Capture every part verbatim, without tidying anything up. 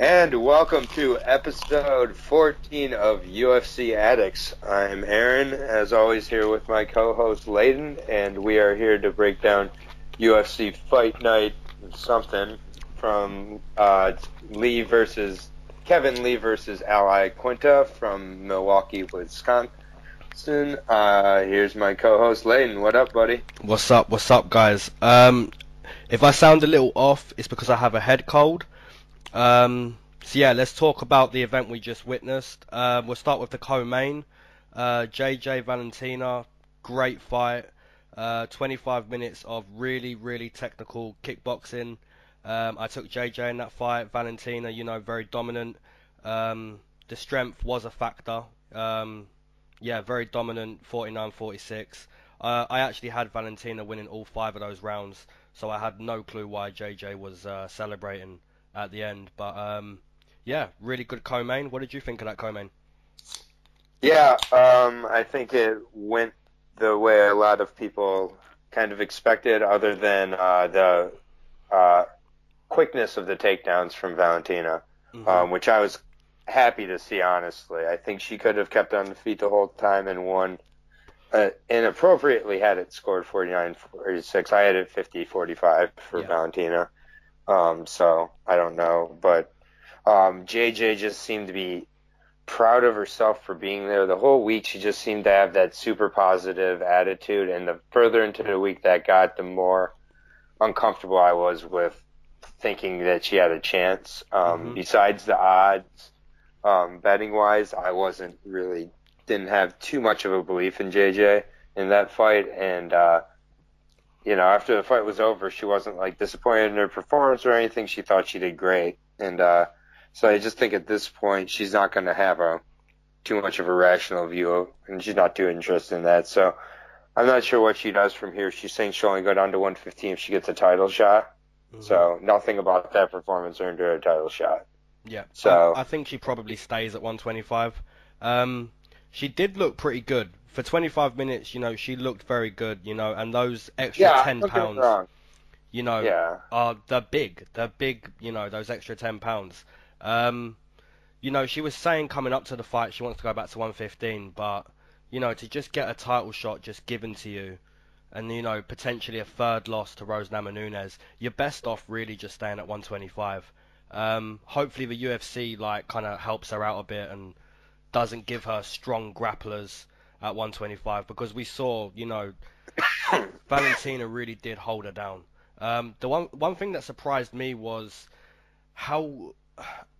And welcome to episode fourteen of U F C Addicts. I'm Aaron, as always, here with my co-host Layden, and we are here to break down U F C Fight Night something from uh, Lee versus Kevin Lee versus Al Iaquinta from Milwaukee, Wisconsin. Uh, here's my co-host Layden. What up, buddy? What's up? What's up, guys? Um, if I sound a little off, it's because I have a head cold. Um, so yeah, let's talk about the event we just witnessed. Uh, we'll start with the co-main. Uh, J J Valentina, great fight. Uh, twenty-five minutes of really, really technical kickboxing. Um, I took J J in that fight. Valentina, you know, very dominant. Um, the strength was a factor. Um, yeah, very dominant, forty-nine forty-six. Uh, I actually had Valentina winning all five of those rounds, so I had no clue why J J was uh, celebrating at the end. But um yeah, really good co-main. What did you think of that co-main? Yeah, um I think it went the way a lot of people kind of expected, other than uh the uh quickness of the takedowns from Valentina. Mm-hmm. Um which I was happy to see, honestly. I think she could have kept on the feet the whole time and won, uh, and appropriately had it scored forty-nine forty-six. I had it fifty forty-five for yeah. Valentina. Um, so I don't know, but, um, J J just seemed to be proud of herself for being there the whole week. She just seemed to have that super positive attitude. And the further into the week that got, the more uncomfortable I was with thinking that she had a chance. Um, mm-hmm. Besides the odds, um, betting wise, I wasn't really, didn't have too much of a belief in J J in that fight. And, uh, you know, after the fight was over, she wasn't, like, disappointed in her performance or anything. She thought she did great. And uh, so I just think at this point she's not going to have a too much of a rational view of, and she's not too interested in that. So I'm not sure what she does from here. She's saying she'll only go down to one fifteen if she gets a title shot. Mm-hmm. So nothing about that performance earned her a title shot. Yeah. So I, I think she probably stays at one twenty-five. Um, she did look pretty good. For twenty-five minutes, you know, she looked very good, you know, and those extra yeah, ten pounds, you know, yeah. are they're big, they're big, you know, those extra ten pounds. Um, you know, she was saying coming up to the fight she wants to go back to one fifteen, but you know, to just get a title shot just given to you, and you know, potentially a third loss to Rose Namajunas, you're best off really just staying at one twenty-five. Um, hopefully the U F C like kind of helps her out a bit and doesn't give her strong grapplers at one twenty-five, because we saw, you know, Valentina really did hold her down. Um, the one one thing that surprised me was how,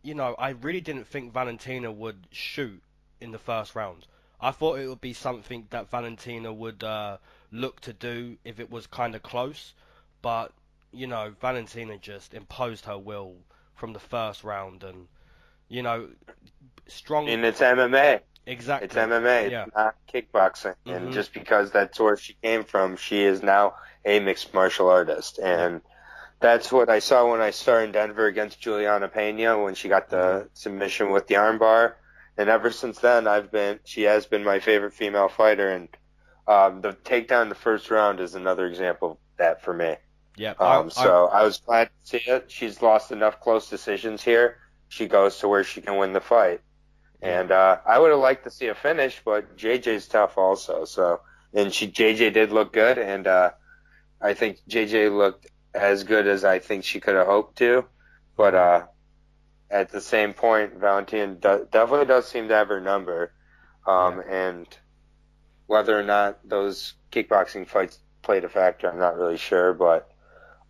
you know, I really didn't think Valentina would shoot in the first round. I thought it would be something that Valentina would uh, look to do if it was kind of close, but, you know, Valentina just imposed her will from the first round, and, you know, strong... In its M M A. Exactly. It's M M A, yeah. It's not kickboxing. Mm-hmm. And just because that's where she came from, she is now a mixed martial artist. And that's what I saw when I saw in Denver against Juliana Pena when she got the mm-hmm. submission with the armbar. And ever since then, I've been she has been my favorite female fighter. And um, the takedown in the first round is another example of that for me. Yeah. Um, I, so I, I was glad to see it. She's lost enough close decisions here. She goes to where she can win the fight. And uh, I would have liked to see a finish, but J J's tough also. So, and she J J did look good, and uh, I think J J looked as good as I think she could have hoped to. But uh, at the same point, Valentina do, definitely does seem to have her number. Um, yeah. And whether or not those kickboxing fights played a factor, I'm not really sure. But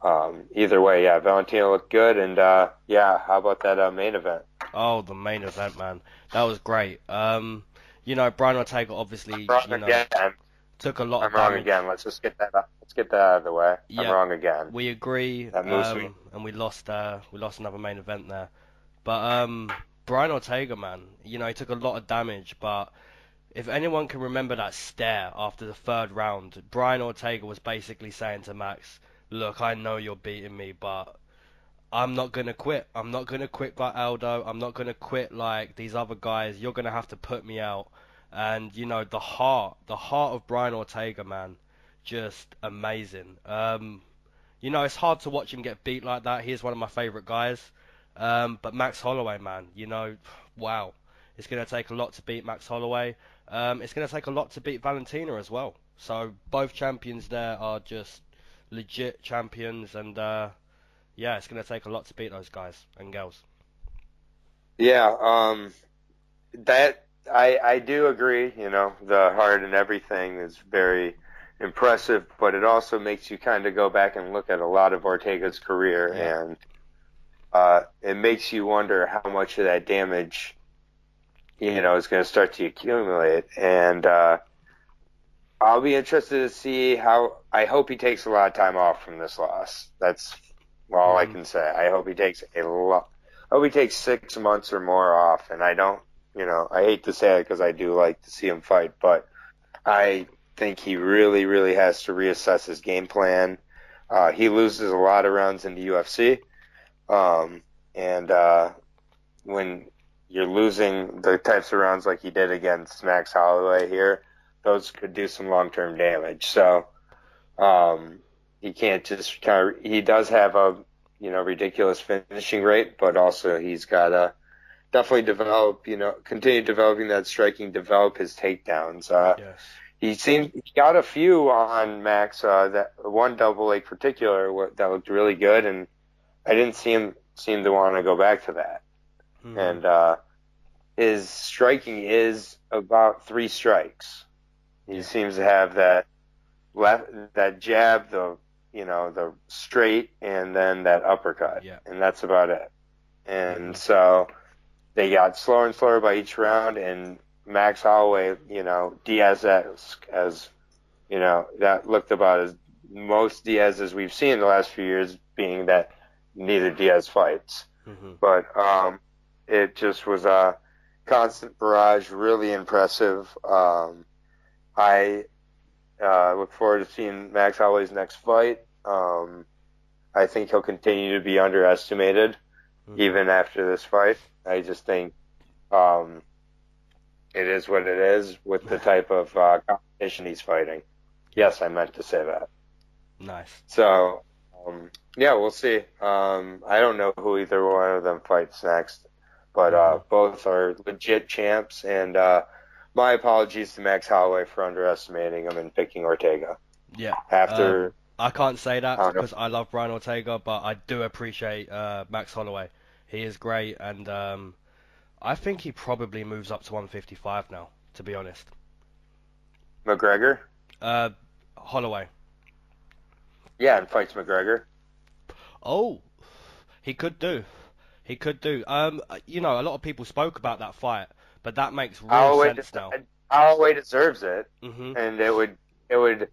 um, either way, yeah, Valentina looked good. And uh, yeah, how about that uh, main event? Oh, the main event, man. That was great. Um, you know, Brian Ortega obviously you know, took a lot I'm of damage. I'm wrong again. Let's just get that. Up. Let's get that out of the way. Yeah, I'm wrong again. We agree. That moves um, me. And we lost. Uh, we lost another main event there. But um, Brian Ortega, man, you know, he took a lot of damage. But if anyone can remember that stare after the third round, Brian Ortega was basically saying to Max, "Look, I know you're beating me, but I'm not going to quit. I'm not going to quit like Aldo. I'm not going to quit like these other guys. You're going to have to put me out." And, you know, the heart, the heart of Brian Ortega, man, just amazing. Um, you know, it's hard to watch him get beat like that. He's one of my favorite guys. Um, but Max Holloway, man, you know, wow. It's going to take a lot to beat Max Holloway. Um, it's going to take a lot to beat Valentina as well. So both champions there are just legit champions. And, uh, yeah, it's going to take a lot to beat those guys and girls. Yeah, um, that I, I do agree. You know, the heart and everything is very impressive, but it also makes you kind of go back and look at a lot of Ortega's career, yeah. and uh, it makes you wonder how much of that damage, you know, is going to start to accumulate. And uh, I'll be interested to see how. I hope he takes a lot of time off from this loss. That's all mm. I can say. I hope he takes a lot. I hope he takes six months or more off. And I don't, you know, I hate to say it because I do like to see him fight, but I think he really, really has to reassess his game plan. Uh, he loses a lot of rounds in the U F C. Um, and uh, when you're losing the types of rounds like he did against Max Holloway here, those could do some long-term damage. So um, he can't just kind of – he does have a – you know, ridiculous finishing rate, but also he's got to definitely develop, you know, continue developing that striking, develop his takedowns. Uh, yes. He seemed, he got a few on Max, uh, that one double leg particular that looked really good, and I didn't see him seem to want to go back to that. Mm. And uh, his striking is about three strikes. He yeah. seems to have that left, that jab, the you know, the straight and then that uppercut. Yeah. And that's about it. And so they got slower and slower by each round, and Max Holloway, you know, Diaz as, you know, that looked about as most Diaz as we've seen in the last few years, being that neither Diaz fights. Mm-hmm. But um, it just was a constant barrage, really impressive. Um, I... I uh, look forward to seeing Max Holloway's next fight. Um, I think he'll continue to be underestimated mm-hmm. even after this fight. I just think um, it is what it is with the type of uh, competition he's fighting. Yes, I meant to say that. Nice. So, um, yeah, we'll see. Um, I don't know who either one of them fights next, but uh, both are legit champs, and uh, my apologies to Max Holloway for underestimating him and picking Ortega. Yeah. After um, I can't say that I because I love Brian Ortega, but I do appreciate uh, Max Holloway. He is great, and um, I think he probably moves up to one fifty-five now, to be honest. McGregor? Uh, Holloway. Yeah, and fights McGregor. Oh, he could do. He could do. Um, you know, a lot of people spoke about that fight. But that makes real Holloway sense now. Holloway deserves it, mm-hmm. and it would it would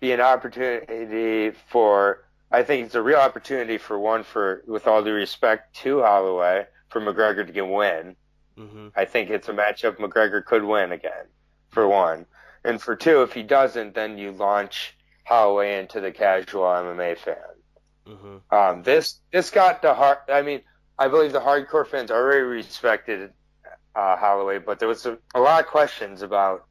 be an opportunity for. I think it's a real opportunity for one for, with all due respect to Holloway, for McGregor to get win. Mm-hmm. I think it's a matchup McGregor could win again, for one, and for two, if he doesn't, then you launch Holloway into the casual M M A fan. Mm-hmm. Um, this this got the hard. I mean, I believe the hardcore fans already respected it. Uh, Holloway, but there was a, a lot of questions about,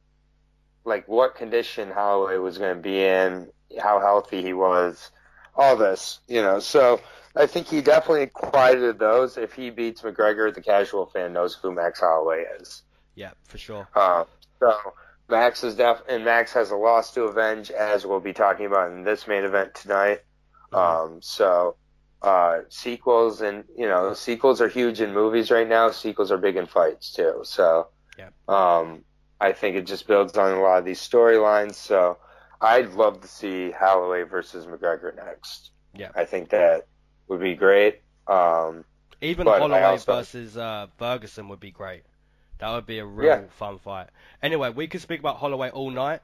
like, what condition Holloway was going to be in, how healthy he was, all this, you know. So I think he definitely quieted those. If he beats McGregor, the casual fan knows who Max Holloway is. Yeah, for sure. Uh, so Max is def and Max has a loss to avenge, as we'll be talking about in this main event tonight. Mm-hmm. Um, so. Uh, sequels and you know sequels are huge in movies right now. Sequels are big in fights too. So, yeah. um, I think it just builds on a lot of these storylines. So, I'd love to see Holloway versus McGregor next. Yeah, I think that would be great. Um, Even Holloway also... versus uh, Ferguson would be great. That would be a real yeah. fun fight. Anyway, we could speak about Holloway all night,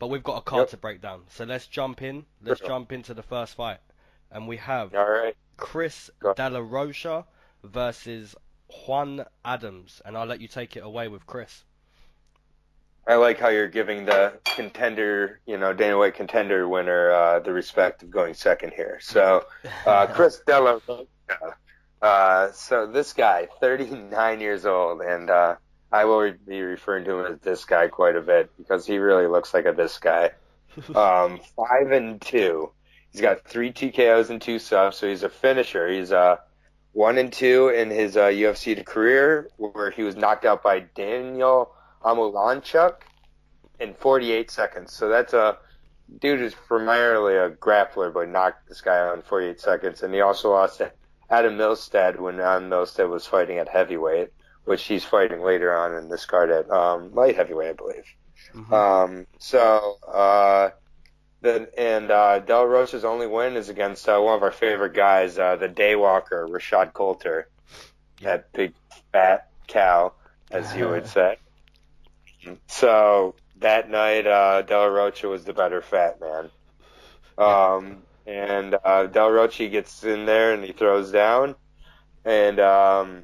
but we've got a card yep. to break down. So let's jump in. Let's sure. jump into the first fight. And we have All right. Chris Della La Rocha versus Juan Adams. And I'll let you take it away with Chris. I like how you're giving the contender, you know, Dana White contender winner uh, the respect of going second here. So uh, Chris Della La Rocha. Uh, so this guy, thirty-nine years old, and uh, I will be referring to him as this guy quite a bit because he really looks like a this guy. Um, five and two. He's got three T K Os and two subs, so he's a finisher. He's a one and two in his uh, U F C career, where he was knocked out by Daniel Amulanchuk in forty-eight seconds. So that's a dude who's primarily a grappler, but knocked this guy out in forty-eight seconds. And he also lost to Adam Milstead when Adam Milstead was fighting at heavyweight, which he's fighting later on in this card at um, light heavyweight, I believe. Mm-hmm. Um, so, uh, the, and uh, Della Rocha's only win is against uh, one of our favorite guys, uh, the Daywalker, Rashad Coulter, that big fat cow, as you would say. So that night, uh, Della Rocha was the better fat man. Um, and uh, Della Rocha gets in there and he throws down, and um,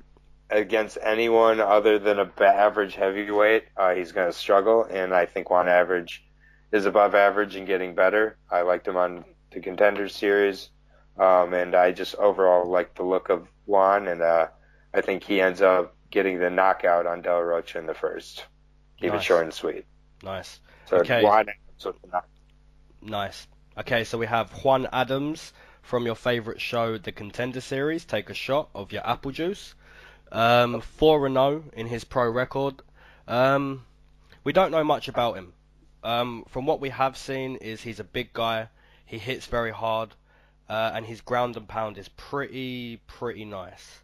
against anyone other than a b- average heavyweight, uh, he's going to struggle. And I think Juan Average is above average and getting better. I liked him on the Contender Series, um, and I just overall like the look of Juan, and uh, I think he ends up getting the knockout on Della Rocha in the first. Keep nice. It short and sweet. Nice. So okay. Juan Adams with the knockout. Nice. Okay, so we have Juan Adams from your favourite show, the Contender Series. Take a shot of your apple juice. Um, four and zero in his pro record. Um, we don't know much about him. Um, from what we have seen is he's a big guy, he hits very hard, uh, and his ground and pound is pretty, pretty nice.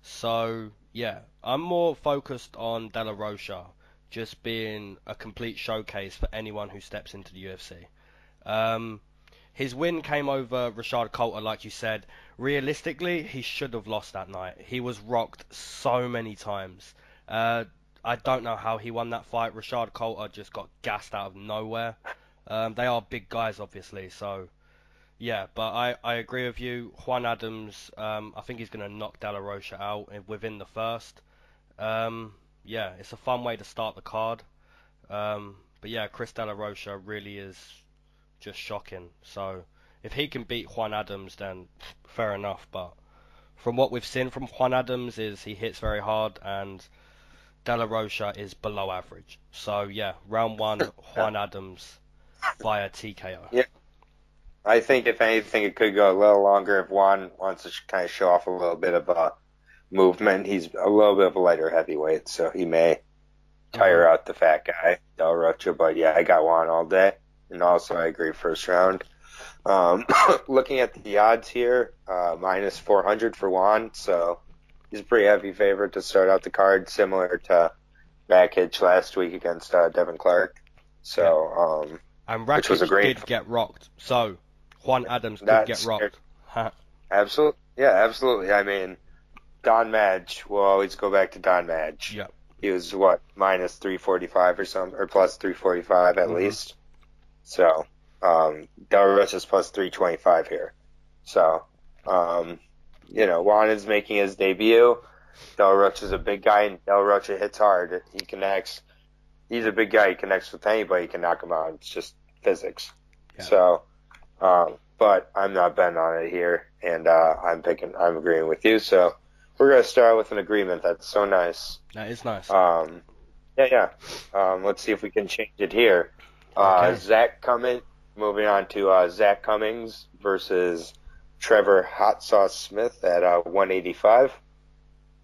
So, yeah, I'm more focused on De La Rocha just being a complete showcase for anyone who steps into the U F C. Um, his win came over Rashad Coulter, like you said. Realistically, he should have lost that night. He was rocked so many times. Uh... I don't know how he won that fight. Rashad Coulter just got gassed out of nowhere. Um, they are big guys, obviously. So, yeah, but I, I agree with you. Juan Adams, um, I think he's going to knock De La Rocha out within the first. Um, yeah, it's a fun way to start the card. Um, but, yeah, Chris De La Rocha really is just shocking. So, if he can beat Juan Adams, then fair enough. But from what we've seen from Juan Adams is he hits very hard, and De La Rocha is below average. So, yeah, round one, Juan Adams via T K O. Yeah. I think, if anything, it could go a little longer if Juan wants to kind of show off a little bit of uh, movement. He's a little bit of a lighter heavyweight, so he may tire out the fat guy, De La Rocha. But, yeah, I got Juan all day. And also, I agree, first round. Um, looking at the odds here, uh, minus four hundred for Juan, so... he's a pretty heavy favorite to start out the card, similar to Rakic last week against uh, Devin Clark. So, yeah. um, and Rakic which was a great did get rocked. So Juan Adams did get rocked. Absolutely, yeah, absolutely. I mean, Don Madge. We'll always go back to Don Madge. Yeah, he was what minus three forty five or something, or plus three forty five at mm-hmm. least. So, um, Del Rush is plus three twenty five here. So, um. You know, Juan is making his debut. Del Rocha is a big guy, and Del Rocha hits hard. He connects. He's a big guy. He connects with anybody. He can knock him out. It's just physics. Yeah. So, um, but I'm not bent on it here, and uh, I'm picking. I'm agreeing with you. So we're gonna start with an agreement. That's so nice. That is nice. Um, yeah, yeah. Um, let's see if we can change it here. Uh, okay. Zach Cummings. Moving on to uh, Zach Cummings versus Trevor Hot Sauce Smith at uh, one eighty-five,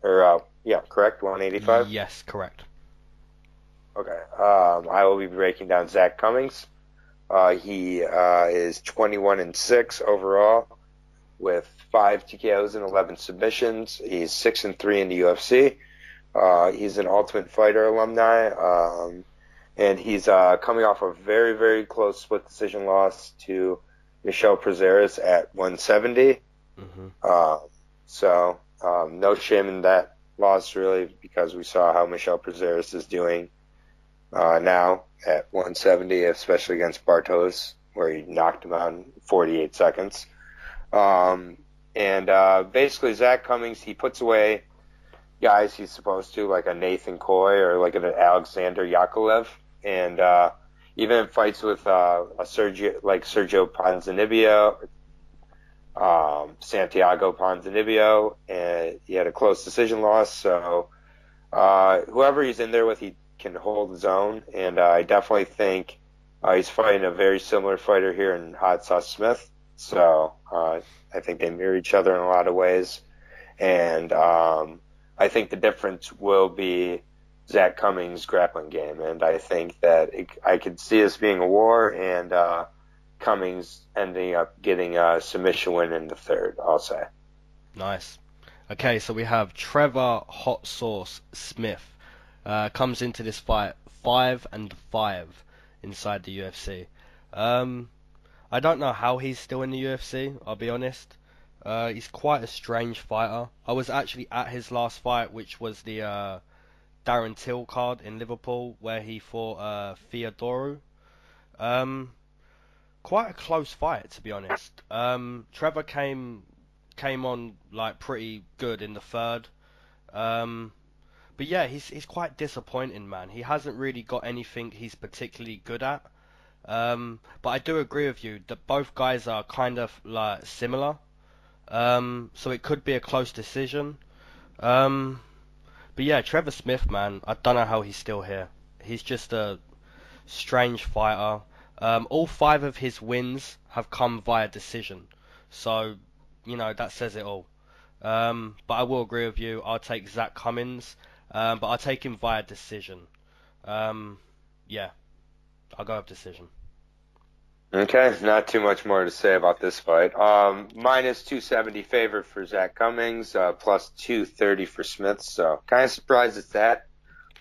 or uh, yeah, correct, one eighty-five. Yes, correct. Okay, um, I will be breaking down Zach Cummings. Uh, he uh, is twenty-one and six overall, with five T K Os and eleven submissions. He's six and three in the U F C. Uh, he's an Ultimate Fighter alumni, um, and he's uh, coming off a very, very close split decision loss to Michelle Prezeris at one seventy. Mm-hmm. Uh, so um, no shame in that loss, really, because we saw how Michelle Prezeris is doing uh, now at one seventy, especially against Bartos, where he knocked him out in forty-eight seconds. Um, and uh, basically, Zach Cummings, he puts away guys he's supposed to, like a Nathan Coy or like an Alexander Yakovlev, and uh, even in fights with uh, a Sergio, like Sergio Ponzinibbio, um, Santiago Ponzinibbio, and he had a close decision loss. So uh, whoever he's in there with, he can hold his own. And uh, I definitely think uh, he's fighting a very similar fighter here in Hot Sauce Smith. So uh, I think they mirror each other in a lot of ways. And um, I think the difference will be Zach Cummings' grappling game. And I think that it, I could see this being a war, and uh, Cummings ending up getting a submission win in the third, I'll say. Nice. Okay, so we have Trevor Hot Sauce Smith. Uh, comes into this fight five and five inside the U F C. Um, I don't know how he's still in the U F C, I'll be honest. Uh, he's quite a strange fighter. I was actually at his last fight, which was the uh, Darren Till card in Liverpool, where he fought uh, Theodoru. Um, quite a close fight, to be honest. Um, Trevor came came on like pretty good in the third. Um, but yeah, he's he's quite disappointing, man. He hasn't really got anything he's particularly good at. Um, but I do agree with you that both guys are kind of like similar. Um, so it could be a close decision. Um, but yeah, Trevor Smith, man, I don't know how he's still here. He's just a strange fighter. Um, all five of his wins have come via decision. So, you know, that says it all. Um, but I will agree with you. I'll take Zach Cummings, um, but I'll take him via decision. Um, yeah, I'll go with decision. Okay, not too much more to say about this fight. Um, minus two seventy favor for Zach Cummings, uh, plus two thirty for Smith, so kind of surprised it's that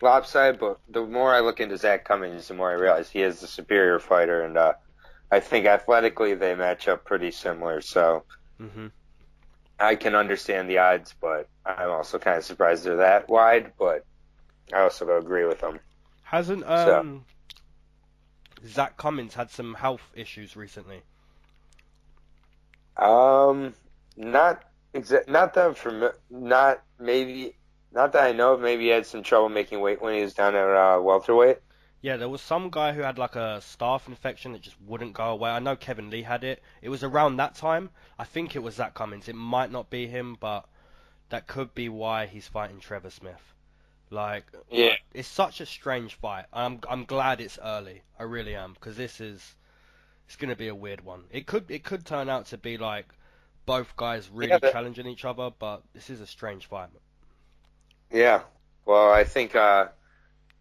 lopsided, but the more I look into Zach Cummings, the more I realize he is the superior fighter, and uh, I think athletically they match up pretty similar, so mm-hmm. I can understand the odds, but I'm also kind of surprised they're that wide, but I also agree with them. Hasn't... Um... So. Zach Cummings had some health issues recently. Um, not exa- not that I'm fami- not maybe not that I know of. Maybe he had some trouble making weight when he was down at uh, welterweight. Yeah, there was some guy who had like a staph infection that just wouldn't go away. I know Kevin Lee had it. It was around that time. I think it was Zach Cummings. It might not be him, but that could be why he's fighting Trevor Smith. Like, yeah, it's such a strange fight. I'm I'm glad it's early. I really am, because this is it's gonna be a weird one. It could it could turn out to be like both guys really yeah, but, challenging each other, but this is a strange fight. Yeah. Well, I think uh,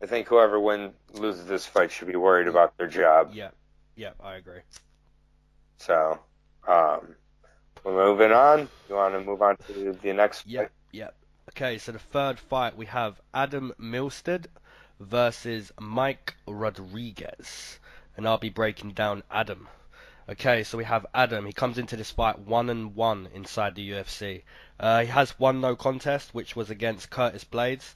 I think whoever wins loses this fight should be worried about their job. Yeah. Yeah, I agree. So, um, we're moving on. You want to move on to the next fight? Yeah. Yeah. Okay, so the third fight, we have Adam Milstead versus Mike Rodriguez. And I'll be breaking down Adam. Okay, so we have Adam. He comes into this fight one and one inside the U F C. Uh, he has one no contest, which was against Curtis Blades.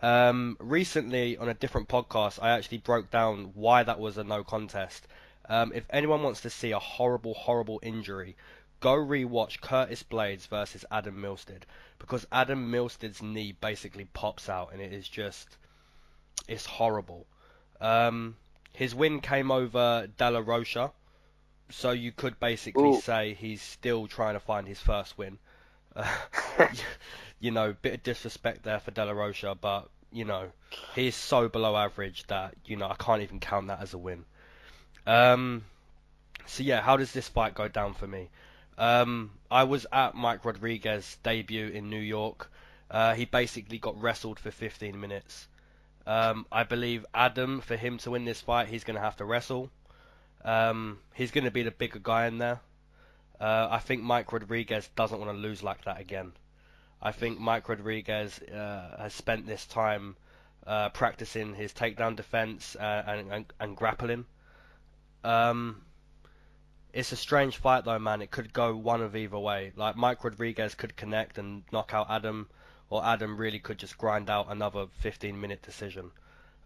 Um, recently, on a different podcast, I actually broke down why that was a no contest. Um, if anyone wants to see a horrible, horrible injury, go rewatch Curtis Blades versus Adam Milstead, because Adam Milstead's knee basically pops out, and it is just, it's horrible. Um, his win came over Della La Rocha, so you could basically Ooh. say he's still trying to find his first win. Uh, you know, bit of disrespect there for Della La Rocha, but you know, he is so below average that you know I can't even count that as a win. Um, so yeah, how does this fight go down for me? Um, I was at Mike Rodriguez's debut in New York. Uh, he basically got wrestled for fifteen minutes. Um, I believe Adam, for him to win this fight, he's going to have to wrestle. Um, he's going to be the bigger guy in there. Uh, I think Mike Rodriguez doesn't want to lose like that again. I think Mike Rodriguez uh, has spent this time uh, practicing his takedown defense uh, and, and, and grappling. Um... It's a strange fight though, man. It could go one of either way. Like, Mike Rodriguez could connect and knock out Adam, or Adam really could just grind out another fifteen minute decision.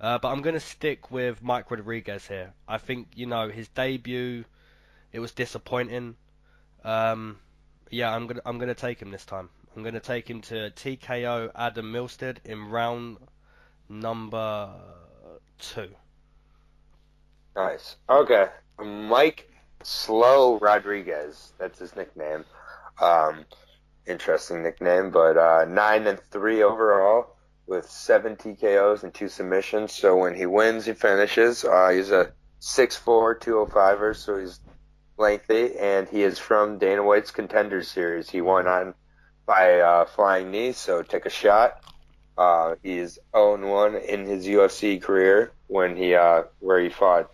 Uh, but I'm going to stick with Mike Rodriguez here. I think, you know, his debut, it was disappointing. Um, yeah, I'm going to I'm going to take him this time. I'm going to take him to T K O Adam Milstead in round number two. Nice. Okay. Mike Slow Rodriguez, that's his nickname. Um, interesting nickname, but uh, nine and three overall with seven T K Os and two submissions. So when he wins, he finishes. Uh, he's a six four, two oh five-er, so he's lengthy, and he is from Dana White's Contender Series. He won on by uh, flying knee, so take a shot. Uh, he's oh and one in his U F C career when he uh, where he fought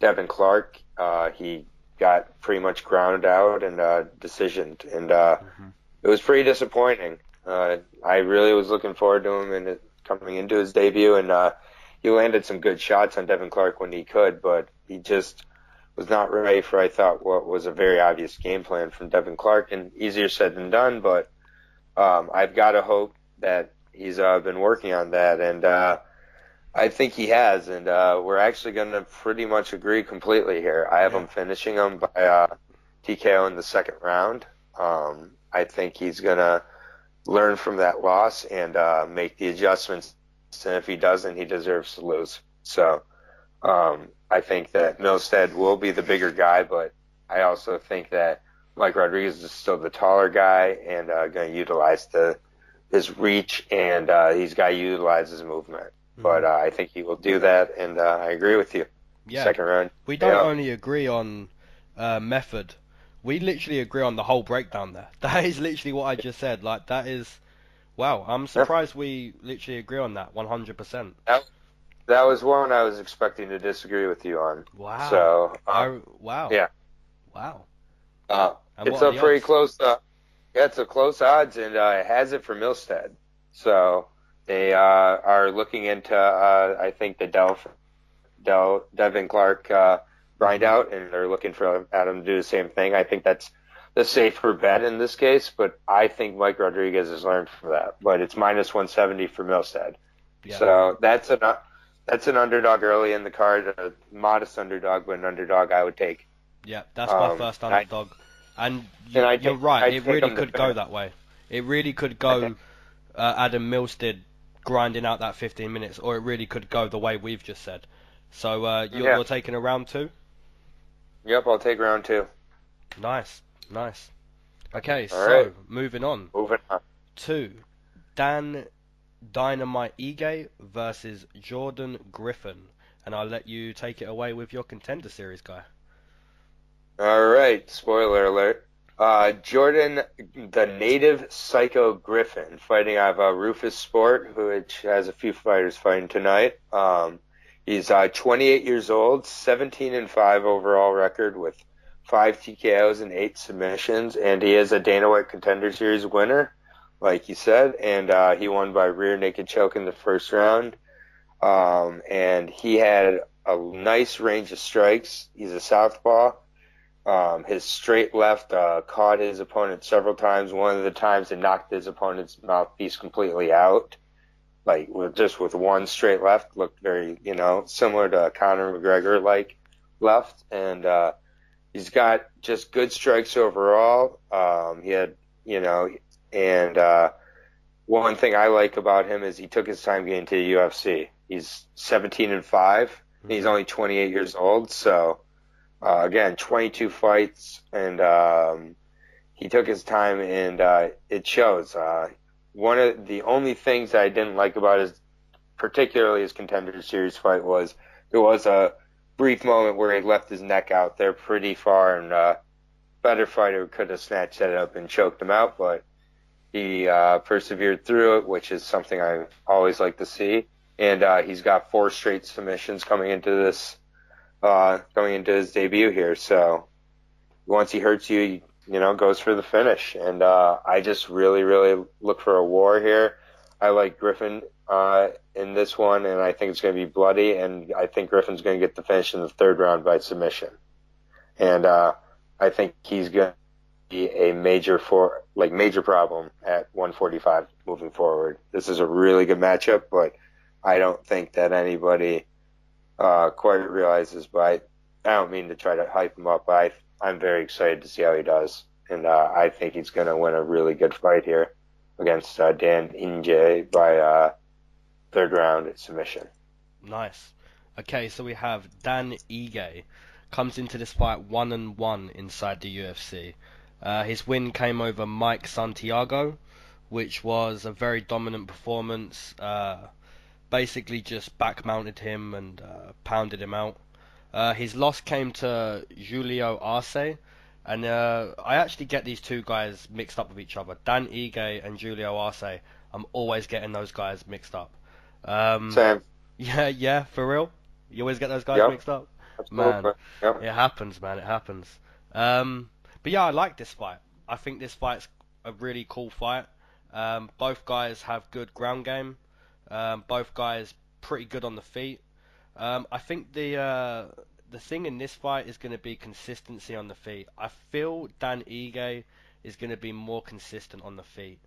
Devin Clark. Uh, he got pretty much ground out and uh, decisioned, and uh, mm-hmm. it was pretty disappointing. Uh, I really was looking forward to him and in coming into his debut, and uh, he landed some good shots on Devin Clark when he could, but he just was not ready for, I thought, what was a very obvious game plan from Devin Clark, and easier said than done, but um, I've got to hope that he's uh, been working on that, and uh, I think he has, and uh, we're actually going to pretty much agree completely here. I have yeah. him finishing him by uh, T K O in the second round. Um, I think he's going to learn from that loss and uh, make the adjustments, and if he doesn't, he deserves to lose. So um, I think that Milstead will be the bigger guy, but I also think that Mike Rodriguez is still the taller guy and uh, going to utilize the his reach, and uh, he's got to utilize his movement. Mm-hmm. But uh, I think he will do that, and uh, I agree with you. Yeah. Second round. We don't yeah. only agree on uh, method. We literally agree on the whole breakdown there. That is literally what I just said. Like, that is... Wow, I'm surprised yeah. we literally agree on that, one hundred percent. That, that was one I was expecting to disagree with you on. Wow. So, um, I, wow. Yeah. Wow. Uh, it's a pretty odds? close... Uh, yeah, it's a close odds, and uh, it has it for Milstead. So... They uh, are looking into, uh, I think, the Delf, Del, Devin Clark uh, grind out, and they're looking for Adam to do the same thing. I think that's the safer bet in this case, but I think Mike Rodriguez has learned from that. But it's minus one seventy for Milstead. Yeah. So that's an, uh, that's an underdog early in the card, a modest underdog, but an underdog I would take. Yeah, that's my um, first underdog. I, and you, and I you're take, right, I it really could go that way. It really could go uh, Adam Milstead grinding out that fifteen minutes, or it really could go the way we've just said. So uh, you're, yeah. you're taking a round two? Yep, I'll take round two. Nice, nice. Okay, All so right. moving on. Moving on. To Dan Dynamite Ige versus Jordan Griffin. And I'll let you take it away with your Contender Series guy. All right, spoiler alert. Uh, Jordan, the native Psycho Griffin, fighting out of uh, Rufus Sport, which has a few fighters fighting tonight. Um, he's uh, twenty-eight years old, seventeen and five overall record with five T K Os and eight submissions, and he is a Dana White Contender Series winner, like you said, and uh, he won by rear naked choke in the first round. Um, and he had a nice range of strikes. He's a southpaw. Um, his straight left uh, caught his opponent several times. One of the times it knocked his opponent's mouthpiece completely out, like with, just with one straight left. Looked very, you know, similar to Conor McGregor-like left. And uh, he's got just good strikes overall. Um, he had, you know, and uh, one thing I like about him is he took his time getting to the U F C. He's seventeen and five. And he's only twenty-eight years old, so. Uh, again, twenty-two fights, and um, he took his time, and uh, it shows. Uh, one of the only things that I didn't like about his, particularly his Contender Series fight, was there was a brief moment where he left his neck out there pretty far, and a better fighter could have snatched that up and choked him out, but he uh, persevered through it, which is something I always like to see. And uh, he's got four straight submissions coming into this Uh, going into his debut here. So once he hurts you, he, you know, goes for the finish. And uh, I just really, really look for a war here. I like Griffin uh, in this one, and I think it's going to be bloody, and I think Griffin's going to get the finish in the third round by submission. And uh, I think he's going to be a major for like major problem at one forty-five moving forward. This is a really good matchup, but I don't think that anybody... Uh, quite realizes, but I, I don't mean to try to hype him up. But I, I'm very excited to see how he does, and uh, I think he's going to win a really good fight here against uh, Dan Ige by uh, third round at submission. Nice. Okay, so we have Dan Ige comes into this fight one and one inside the U F C. Uh, his win came over Mike Santiago, which was a very dominant performance. Uh, basically just back-mounted him and uh, pounded him out. Uh, his loss came to Julio Arce, And uh, I actually get these two guys mixed up with each other. Dan Ige and Julio Arce. I'm always getting those guys mixed up. Um, Same. Yeah, yeah, for real. You always get those guys yep. mixed up. Man, yep. it happens, man. It happens. Um, but yeah, I like this fight. I think this fight's a really cool fight. Um, both guys have good ground game. Um, both guys pretty good on the feet. Um, I think the... Uh, The thing in this fight is going to be consistency on the feet. I feel Dan Ige is going to be more consistent on the feet.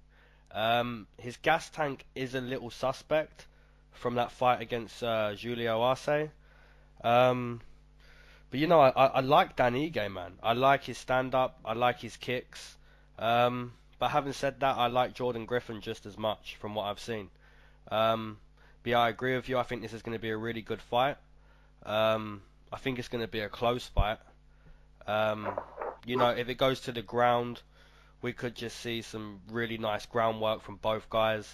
Um, his gas tank is a little suspect from that fight against uh, Julio Arce. Um, but, you know, I, I, I like Dan Ige, man. I like his stand-up. I like his kicks. Um, but having said that, I like Jordan Griffin just as much from what I've seen. Um, but yeah, I agree with you. I think this is going to be a really good fight. Um... I think it's going to be a close fight. Um, you know, if it goes to the ground, we could just see some really nice groundwork from both guys.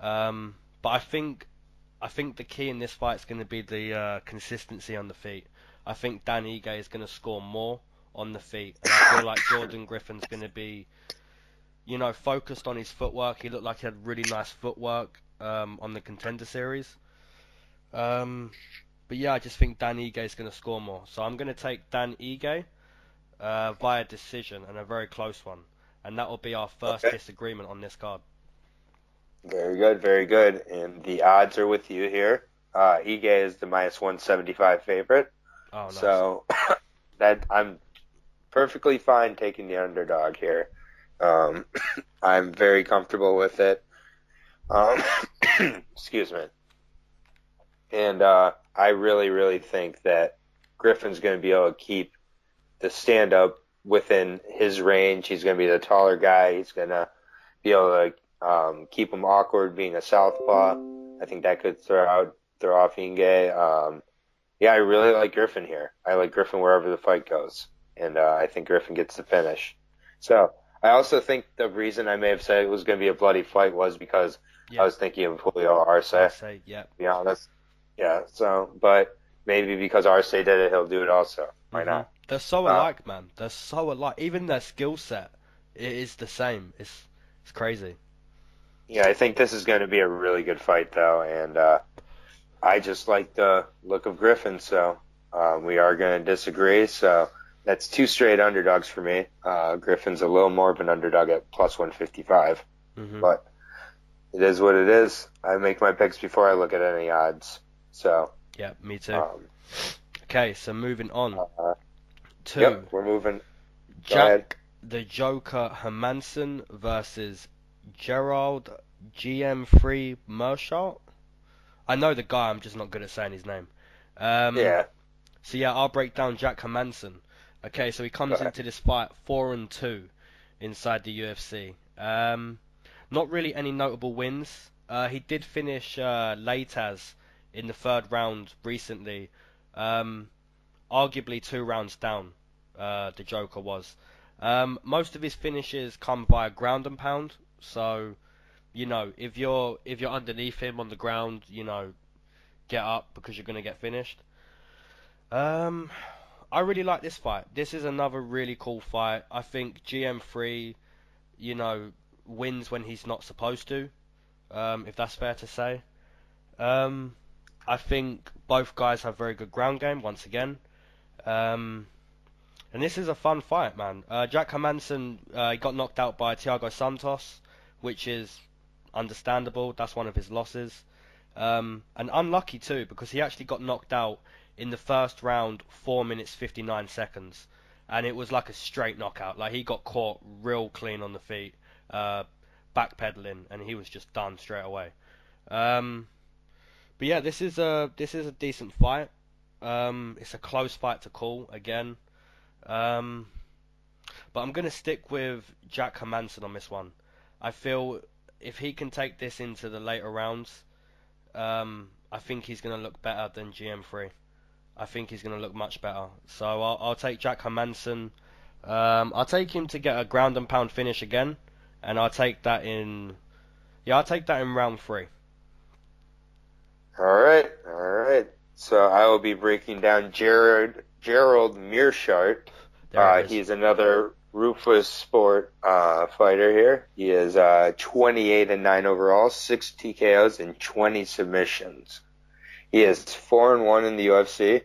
Um, but I think, I think the key in this fight is going to be the uh, consistency on the feet. I think Dan Ige is going to score more on the feet, and I feel like Jordan Griffin's going to be, you know, focused on his footwork. He looked like he had really nice footwork um, on the Contender Series. Um. But yeah, I just think Dan Ige is going to score more. So I'm going to take Dan Ige uh, via decision, and a very close one. And that will be our first okay. disagreement on this card. Very good, very good. And the odds are with you here. Uh, Ige is the minus one seventy-five favorite. Oh, nice. So that I'm perfectly fine taking the underdog here. Um, I'm very comfortable with it. Um, excuse me. And uh, I really, really think that Griffin's going to be able to keep the stand-up within his range. He's going to be the taller guy. He's going to be able to um, keep him awkward being a southpaw. I think that could throw out throw off Inge. Um, yeah, I really like Griffin here. I like Griffin wherever the fight goes. And uh, I think Griffin gets the finish. So I also think the reason I may have said it was going to be a bloody fight was because yeah. I was thinking of Julio Arce, Arce yeah. to be honest. Yeah, so, but maybe because Arce did it, he'll do it also. Why mm-hmm. not? They're so alike, uh, man. They're so alike. Even their skill set is the same. It's it's crazy. Yeah, I think this is going to be a really good fight, though, and uh, I just like the look of Griffin, so um, we are going to disagree. So that's two straight underdogs for me. Uh, Griffin's a little more of an underdog at plus one fifty-five, mm-hmm. but it is what it is. I make my picks before I look at any odds. So yeah, me too. Um, okay, so moving on uh, to yep, we're moving. Go Jack ahead. The Joker Hermansson versus Gerald G M three Meerschaert. I know the guy. I'm just not good at saying his name. Um, yeah. So yeah, I'll break down Jack Hermansson. Okay, so he comes okay. into this fight four and two inside the U F C. Um, not really any notable wins. Uh, he did finish uh, Leitas in the third round recently, um, arguably two rounds down, uh, the Joker was. Um, most of his finishes come via ground and pound, so, you know, if you're if you're underneath him on the ground, you know, get up because you're going to get finished. Um, I really like this fight. This is another really cool fight. I think G M three, you know, wins when he's not supposed to, um, if that's fair to say. Um... I think both guys have very good ground game, once again. Um, and this is a fun fight, man. Uh, Jack Hermansson uh, got knocked out by Thiago Santos, which is understandable. That's one of his losses. Um, and unlucky, too, because he actually got knocked out in the first round, four minutes, fifty-nine seconds. And it was like a straight knockout. Like, he got caught real clean on the feet, uh, backpedaling, and he was just done straight away. Um... But yeah, this is a this is a decent fight. Um, it's a close fight to call again, um, but I'm gonna stick with Jack Hermansson on this one. I feel if he can take this into the later rounds, um, I think he's gonna look better than G M three. I think he's gonna look much better. So I'll, I'll take Jack Hermansson. Um, I'll take him to get a ground and pound finish again, and I'll take that in. Yeah, I'll take that in round three. All right, all right. So I will be breaking down Jared, Gerald Meerschaert Uh, he's another Rufus Sport uh, fighter here. He is uh, twenty-eight and nine overall, six T K Os and twenty submissions. He is four and one in the U F C.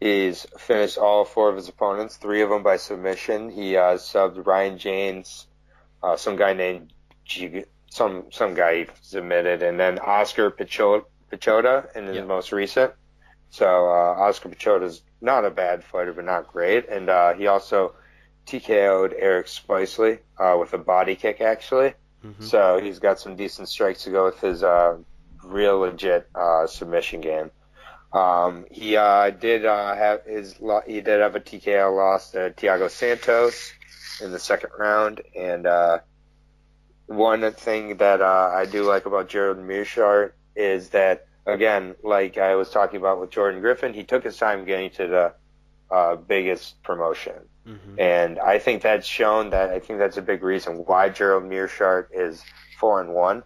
He's finished all four of his opponents, three of them by submission. He uh, subbed Ryan James, uh, some guy named G- some some guy he submitted, and then Oscar Pichota in his yep. most recent. So uh, Oscar Pichota's not a bad fighter, but not great. And uh, he also T K O'd Eric Spicely uh, with a body kick, actually. Mm-hmm. So he's got some decent strikes to go with his uh, real legit uh, submission game. Um, he uh, did uh, have his lo- he did have a T K O loss to Thiago Santos in the second round. And uh, one thing that uh, I do like about Gerald Meerschaert is that, again, like I was talking about with Jordan Griffin, he took his time getting to the uh, biggest promotion. Mm-hmm. And I think that's shown that I think that's a big reason why Gerald Meerschaert is four and one,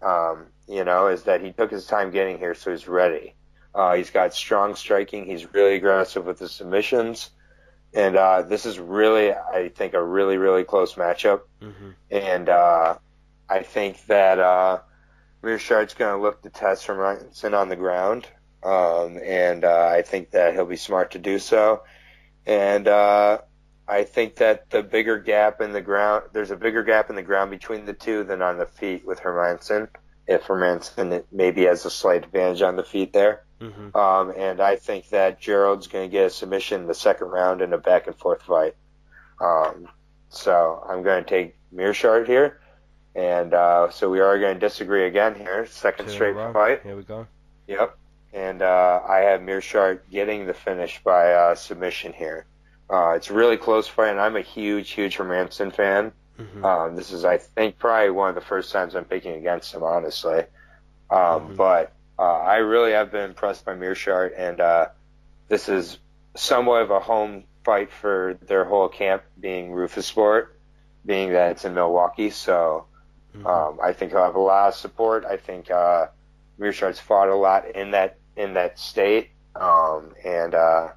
um, you know, is that he took his time getting here, so he's ready. Uh, he's got strong striking. He's really aggressive with his submissions. And uh, this is really, I think, a really, really close matchup. Mm-hmm. And uh, I think that... Uh, Meerschaert's going to look to test Hermansson on the ground, um, and uh, I think that he'll be smart to do so. And uh, I think that the bigger gap in the ground, there's a bigger gap in the ground between the two than on the feet with Hermansson, if Hermansson maybe has a slight advantage on the feet there. Mm-hmm. Um, and I think that Gerald's going to get a submission in the second round in a back-and-forth fight. Um, so I'm going to take Meerschaert here. And uh, so we are going to disagree again here. Second Two straight fight. Here we go. Yep. And uh, I have Meerschaert getting the finish by uh, submission here. Uh, it's a really close fight, and I'm a huge, huge Hermansson fan. Mm-hmm. Um, this is, I think, probably one of the first times I'm picking against him, honestly. Um, mm-hmm. But uh, I really have been impressed by Meerschaert, and uh, this is somewhat of a home fight for their whole camp, being Rufus Sport, being that it's in Milwaukee, so... Mm-hmm. Um, I think he'll have a lot of support. I think uh, Meerschaert's fought a lot in that in that state, um, and uh,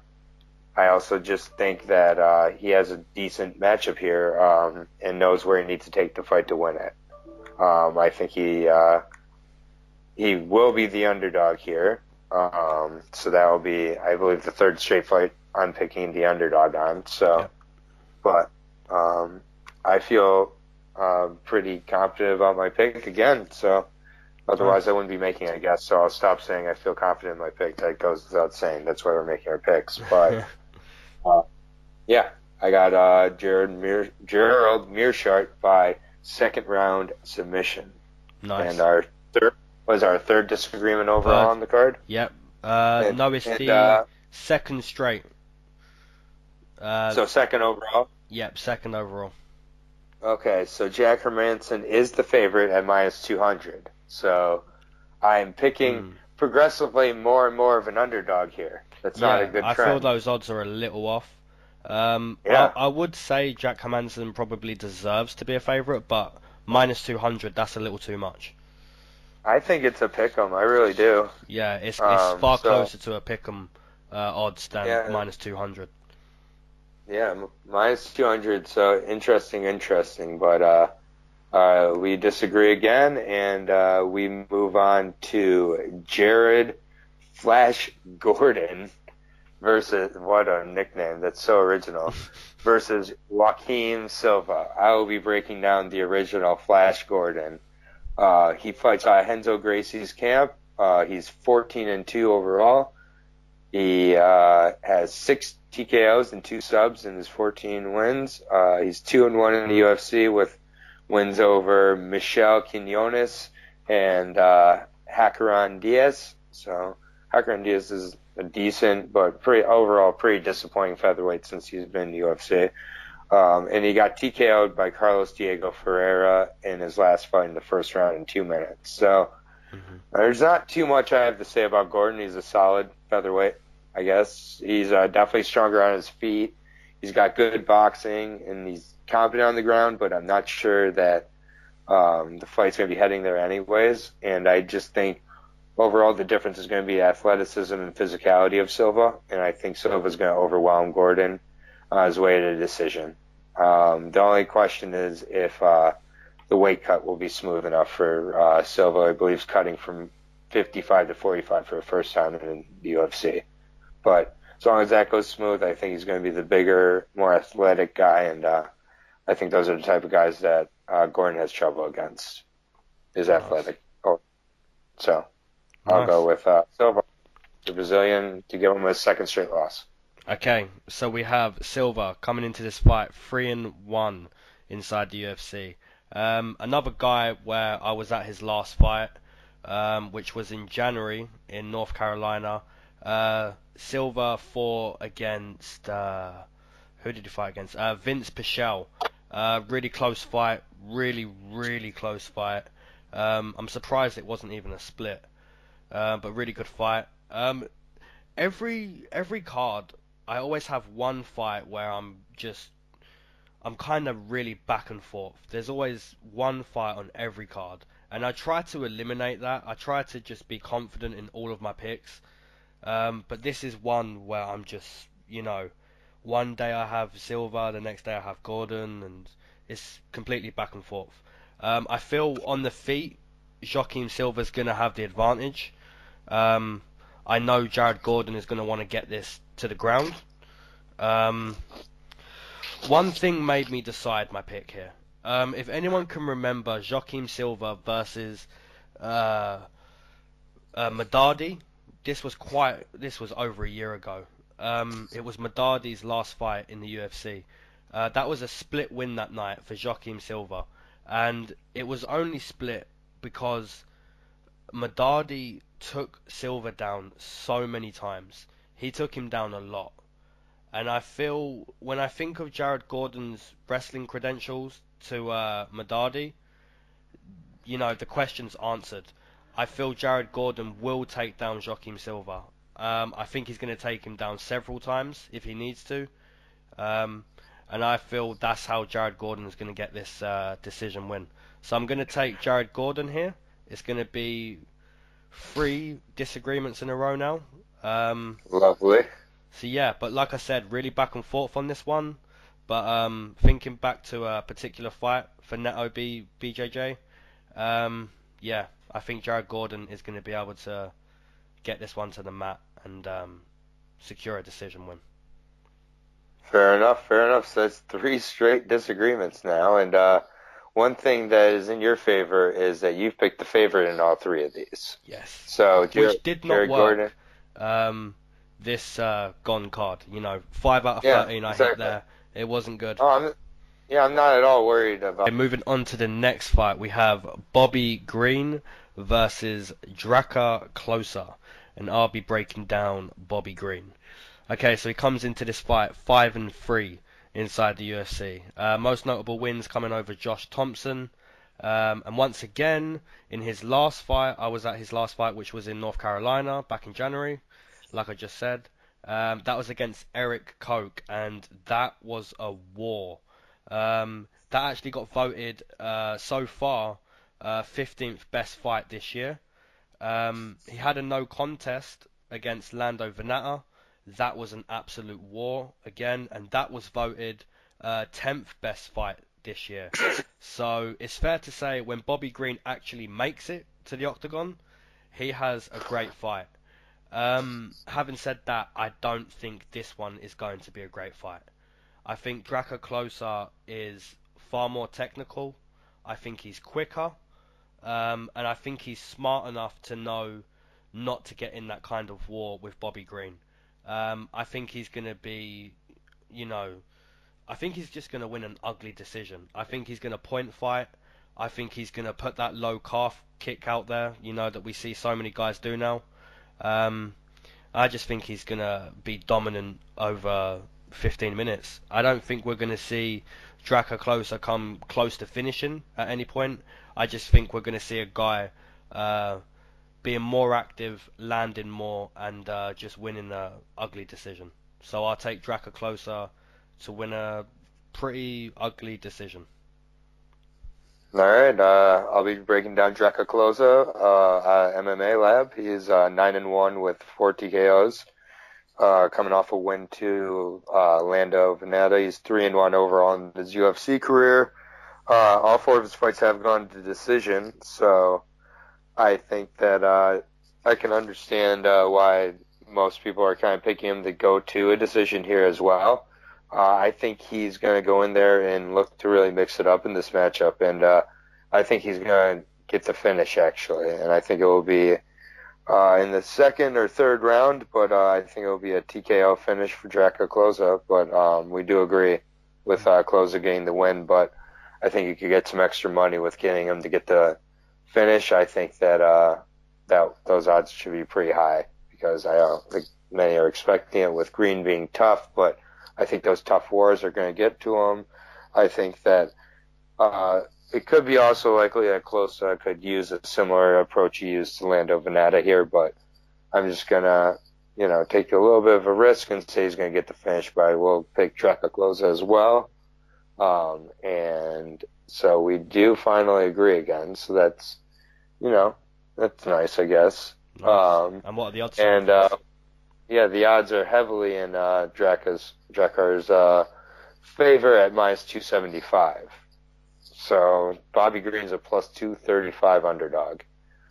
I also just think that uh, he has a decent matchup here um, and knows where he needs to take the fight to win it. Um, I think he uh, he will be the underdog here, um, so that will be, I believe, the third straight fight I'm picking the underdog on. So, yeah. but um, I feel. Uh, pretty confident about my pick again, so otherwise I wouldn't be making it, I guess. So I'll stop saying I feel confident in my pick. That goes without saying. That's why we're making our picks. But uh, yeah, I got uh, Jared Meer- Gerald Meerschaert by second round submission. Nice. And our third was our third disagreement overall uh, on the card. Yep. Uh, and, no, it's and, the uh, second straight. Uh, so second overall. Yep, second overall. Okay, so Jack Hermansson is the favorite at minus two hundred. So I'm picking mm. progressively more and more of an underdog here. That's yeah, not a good trend. I feel those odds are a little off. Um, yeah. I, I would say Jack Hermansson probably deserves to be a favorite, but minus two hundred, that's a little too much. I think it's a pick'em. I really do. Yeah, it's, it's um, far so, closer to a pick'em uh, odds than yeah, minus two hundred. Yeah, minus two hundred, so interesting, interesting. But uh, uh, we disagree again, and uh, we move on to Jared Flash Gordon versus, what a nickname, that's so original, versus Joaquim Silva. I will be breaking down the original Flash Gordon. Uh, he fights uh, Renzo Gracie's camp. Uh, he's fourteen and two overall. He uh, has six T K Os and two subs in his fourteen wins. Uh, he's two and one in the U F C with wins over Michel Quinones and uh, Hacaron Diaz. So Hacaron Diaz is a decent, but pretty overall pretty disappointing featherweight since he's been in the U F C. Um, and he got T K O'd by Carlos Diego Ferreira in his last fight in the first round in two minutes. So mm-hmm. there's not too much I have to say about Gordon. He's a solid featherweight. I guess he's uh, definitely stronger on his feet. He's got good boxing, and he's competent on the ground, but I'm not sure that um, the fight's going to be heading there anyways. And I just think overall the difference is going to be athleticism and physicality of Silva, and I think Silva's going to overwhelm Gordon. Uh, on his way to the decision. Um, the only question is if uh, the weight cut will be smooth enough for uh, Silva. I believe is cutting from fifty-five to forty-five for the first time in the U F C. But as long as that goes smooth, I think he's going to be the bigger, more athletic guy, and uh, I think those are the type of guys that uh, Gordon has trouble against. Is nice. athletic. Oh, so nice. I'll go with uh, Silva, the Brazilian, to give him a second straight loss. Okay, so we have Silva coming into this fight three and one inside the U F C. Um, another guy where I was at his last fight, um, which was in January in North Carolina. Uh, Silva fought against uh, who did he fight against? Uh, Vince Pichel. Uh, really close fight. Really, really close fight. Um, I'm surprised it wasn't even a split, uh, but really good fight. Um, every every card. I always have one fight where I'm just, I'm kind of really back and forth. There's always one fight on every card. And I try to eliminate that. I try to just be confident in all of my picks. Um, but this is one where I'm just, you know, one day I have Silva, the next day I have Gordon, and it's completely back and forth. Um, I feel on the feet, Joaquim Silva's going to have the advantage. Um, I know Jared Gordon is going to want to get this to the ground. Um, one thing made me decide my pick here. Um, if anyone can remember Joaquim Silva versus uh, uh, Madadi, this was quite this was over a year ago. Um, it was Madadi's last fight in the U F C. Uh, that was a split win that night for Joaquim Silva, and it was only split because Madadi took Silva down so many times. He took him down a lot. And I feel, when I think of Jared Gordon's wrestling credentials to uh, Madadi, you know, the question's answered. I feel Jared Gordon will take down Joaquim Silva. Um, I think he's going to take him down several times if he needs to. Um, and I feel that's how Jared Gordon is going to get this uh, decision win. So I'm going to take Jared Gordon here. It's going to be three disagreements in a row now. Um, Lovely. So yeah, but like I said, really back and forth on this one. But um, thinking back to a particular fight for Neto B BJJ, um, yeah, I think Jared Gordon is going to be able to get this one to the mat and um, secure a decision win. Fair enough, fair enough. So that's three straight disagreements now, and uh, one thing that is in your favor is that you've picked the favorite in all three of these. Yes. So Jared, which did not Jared work. Gordon, Um, this uh, gone card, you know, five out of yeah, thirteen. I exactly. hit there. It wasn't good. Oh, I'm, yeah, I'm not at all worried about. And moving on to the next fight, we have Bobby Green versus Drakkar Klose, and I'll be breaking down Bobby Green. Okay, so he comes into this fight five and three inside the U F C. Uh, most notable wins coming over Josh Thompson. Um, and once again, in his last fight, I was at his last fight, which was in North Carolina back in January, like I just said. Um, that was against Eric Koch, and that was a war. Um, that actually got voted uh, so far uh, fifteenth best fight this year. Um, he had a no contest against Lando Vannata. That was an absolute war again, and that was voted uh, tenth best fight this year. So it's fair to say when Bobby Green actually makes it to the octagon, he has a great fight. Um, having said that, I don't think this one is going to be a great fight. I think Drakkar Klose is far more technical. I think he's quicker, um, and I think he's smart enough to know not to get in that kind of war with Bobby Green. Um, I think he's going to be, you know, I think he's just going to win an ugly decision. I think he's going to point fight. I think he's going to put that low calf kick out there, you know, that we see so many guys do now. Um, I just think he's going to be dominant over fifteen minutes. I don't think we're going to see Drakkar Klose come close to finishing at any point. I just think we're going to see a guy uh, being more active, landing more, and uh, just winning an ugly decision. So I'll take Drakkar Klose to win a pretty ugly decision. All right, uh, I'll be breaking down Drakkar Klose, uh, uh M M A Lab. He's uh, nine and one with four T K Os. uh, coming off a win to uh, Lando Vannata. He's three and one overall in his U F C career. Uh, all four of his fights have gone to decision, so I think that uh, I can understand uh, why most people are kind of picking him to go to a decision here as well. Uh, I think he's going to go in there and look to really mix it up in this matchup, and uh, I think he's going to get the finish, actually, and I think it will be uh, in the second or third round, but uh, I think it will be a T K O finish for Drakkar Klose, but um, we do agree with uh, Klose getting the win, but I think you could get some extra money with getting him to get the finish. I think that uh, that those odds should be pretty high because I don't think many are expecting it with Green being tough, but I think those tough wars are going to get to him. I think that uh, it could be also likely that Klose could use a similar approach he used to Lando Vannata here, but I'm just going to, you know, take a little bit of a risk and say he's going to get the finish, but I will pick Drakkar Klose as well. Um, and so we do finally agree again. So that's, you know, that's nice, I guess. Nice. Um, and what are the odds? And, uh, yeah, the odds are heavily in, uh, Drakkar's, Drakkar's, uh, favor at minus two seventy-five. So Bobby Green's a plus two thirty-five underdog.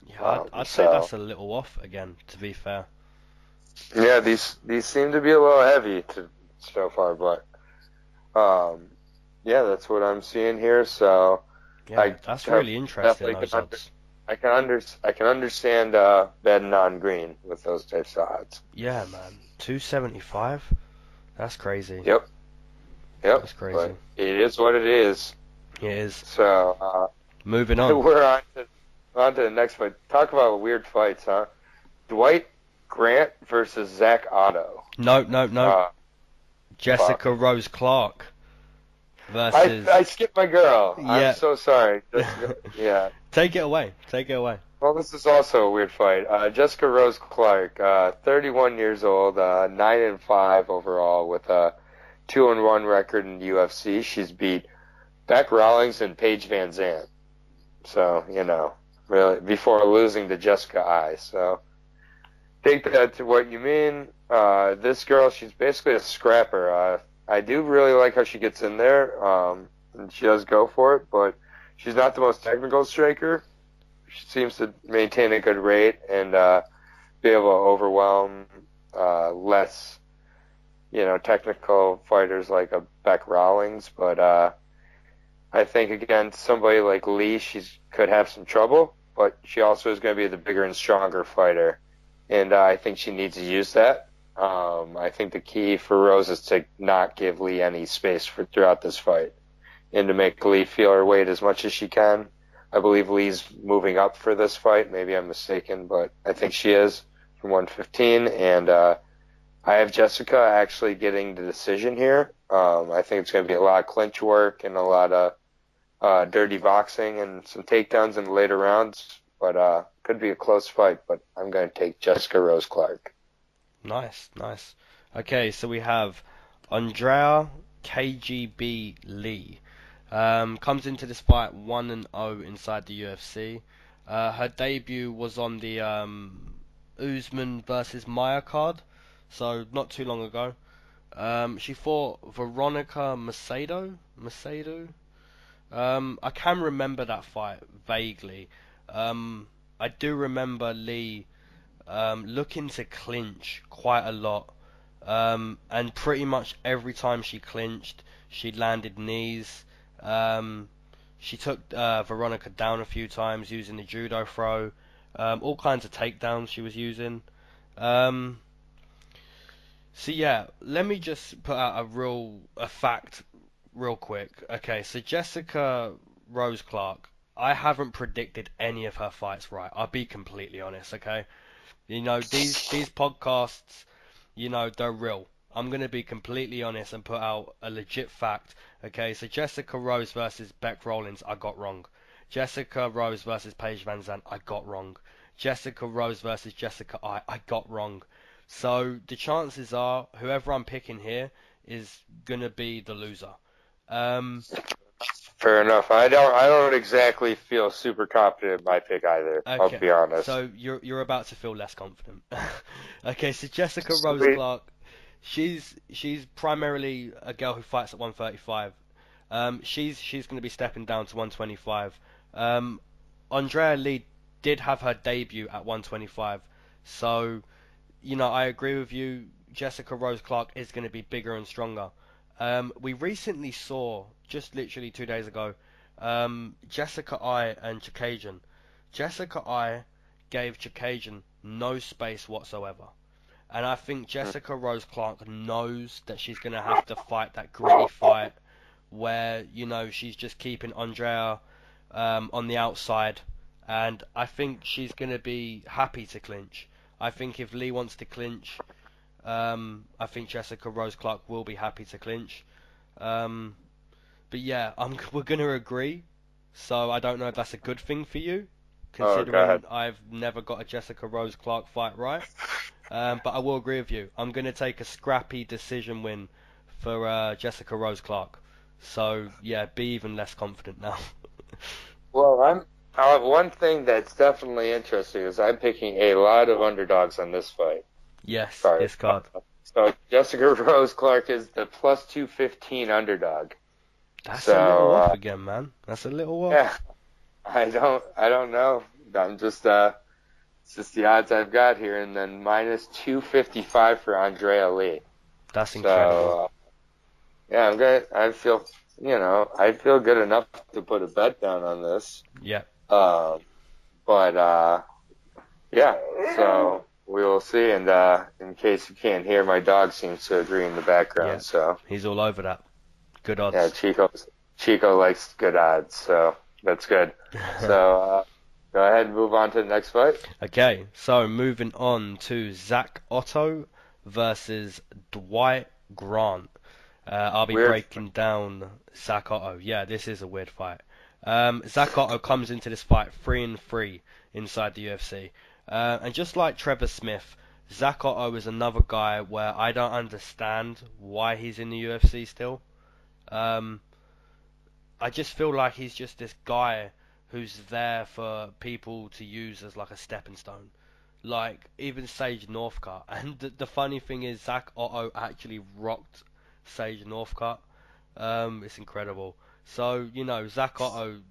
Yeah, I'd, um, I'd so. say that's a little off again, to be fair. Yeah, these, these seem to be a little heavy to, so far, but, um, yeah, that's what I'm seeing here. So, yeah, I that's really interesting. Those can under, odds. I can under, I can understand uh, betting on Green with those types of odds. Yeah, man, two seventy five. That's crazy. Yep. Yep. That's crazy. But it is what it is. It is. So, uh, moving on. We're on to, on to the next fight. Talk about weird fights, huh? Dwight Grant versus Zach Otto. No, no, no. Uh, Jessica fuck. Rose Clark. Versus... I, I skipped my girl. Yeah. I'm so sorry. Jessica, yeah. Take it away. Take it away. Well, this is also a weird fight. Uh, Jessica Rose Clark, uh, thirty-one years old, uh, nine and five overall, with a two and one record in the U F C. She's beat Beck Rawlings and Paige Van Zandt. So you know, really, before losing to Jessica I. So take that to what you mean. Uh, this girl, she's basically a scrapper. Uh, I do really like how she gets in there, um, and she does go for it, but she's not the most technical striker. She seems to maintain a good rate and uh, be able to overwhelm uh, less, you know, technical fighters like a Beck Rawlings. But uh, I think, again, somebody like Lee, she could have some trouble, but she also is going to be the bigger and stronger fighter, and uh, I think she needs to use that. Um, I think the key for Rose is to not give Lee any space for throughout this fight and to make Lee feel her weight as much as she can. I believe Lee's moving up for this fight. Maybe I'm mistaken, but I think she is from one fifteen. And uh, I have Jessica actually getting the decision here. Um, I think it's going to be a lot of clinch work and a lot of uh, dirty boxing and some takedowns in the later rounds. But uh, could be a close fight, but I'm going to take Jessica Rose Clark. Nice, nice. Okay, so we have Andrea K G B Lee. Um, comes into this fight one and oh inside the U F C. Uh, her debut was on the um, Usman versus Maya card, so not too long ago. Um, she fought Veronica Macedo. Macedo? Um, I can remember that fight vaguely. Um, I do remember Lee... Um, looking to clinch quite a lot, um, and pretty much every time she clinched, she landed knees. Um, she took uh, Veronica down a few times using the judo throw, um, all kinds of takedowns she was using. Um, so yeah, let me just put out a real a fact real quick. Okay, so Jessica Rose Clark, I haven't predicted any of her fights right. I'll be completely honest, okay? You know, these these podcasts, you know, they're real. I'm going to be completely honest and put out a legit fact. Okay, so Jessica Rose versus Beck Rawlings, I got wrong. Jessica Rose versus Paige Van Zandt, I got wrong. Jessica Rose versus Jessica I, I got wrong. So the chances are whoever I'm picking here is going to be the loser. Um, Fair enough. I don't. I don't exactly feel super confident in my pick either. Okay. I'll be honest. So you're you're about to feel less confident. Okay. So Jessica Rose Clark she's she's primarily a girl who fights at one thirty-five. Um, she's she's going to be stepping down to one twenty-five. Um, Andrea Lee did have her debut at one twenty-five, so you know I agree with you. Jessica Rose Clark is going to be bigger and stronger. Um, we recently saw, just literally two days ago, um, Jessica I and Chikajian. Jessica I gave Chikajian no space whatsoever. And I think Jessica Rose Clark knows that she's going to have to fight that gritty fight where, you know, she's just keeping Andrea um, on the outside. And I think she's going to be happy to clinch. I think if Lee wants to clinch... Um, I think Jessica Rose Clark will be happy to clinch, um, but yeah, I'm, we're gonna agree. So I don't know if that's a good thing for you, considering oh, I've never got a Jessica Rose Clark fight right. Um, but I will agree with you. I'm gonna take a scrappy decision win for uh, Jessica Rose Clark. So yeah, be even less confident now. Well, I'm. I'll have one thing that's definitely interesting is I'm picking a lot of underdogs on this fight. Yes, Sorry. this card. So Jessica Rose Clark is the plus two fifteen underdog. That's so, a little off uh, again, man. That's a little off. Yeah, I don't, I don't know. I'm just, uh, it's just the odds I've got here, and then minus two fifty five for Andrea Lee. That's incredible. So, uh, yeah, I'm gonna. I feel, you know, I feel good enough to put a bet down on this. Yeah. Uh, but uh, yeah, so. We will see, and uh, in case you can't hear, my dog seems to agree in the background. Yeah, so he's all over that. Good odds. Yeah, Chico, Chico likes good odds, so that's good. So uh, go ahead and move on to the next fight. Okay, so moving on to Zach Otto versus Dwight Grant. Uh, I'll be weird. breaking down Zach Otto. Yeah, this is a weird fight. Um, Zach Otto comes into this fight three and three inside the U F C. Uh, and just like Trevor Smith, Zach Otto is another guy where I don't understand why he's in the U F C still. Um, I just feel like he's just this guy who's there for people to use as like a stepping stone. Like, even Sage Northcutt. And the, the funny thing is, Zach Otto actually rocked Sage Northcutt. Um, it's incredible. So, you know, Zach Otto...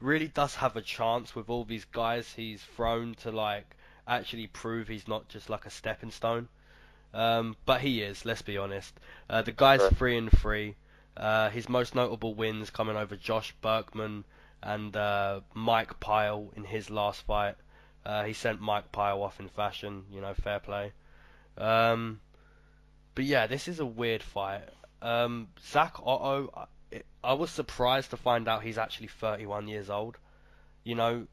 really does have a chance with all these guys he's thrown to like actually prove he's not just like a stepping stone, um, but he is. Let's be honest. Uh, the guy's three and three. Uh, his most notable wins coming over Josh Berkman and uh, Mike Pyle in his last fight. Uh, he sent Mike Pyle off in fashion, you know, fair play. Um, but yeah, this is a weird fight. Um, Zach Otto. I was surprised to find out he's actually thirty-one years old. You know,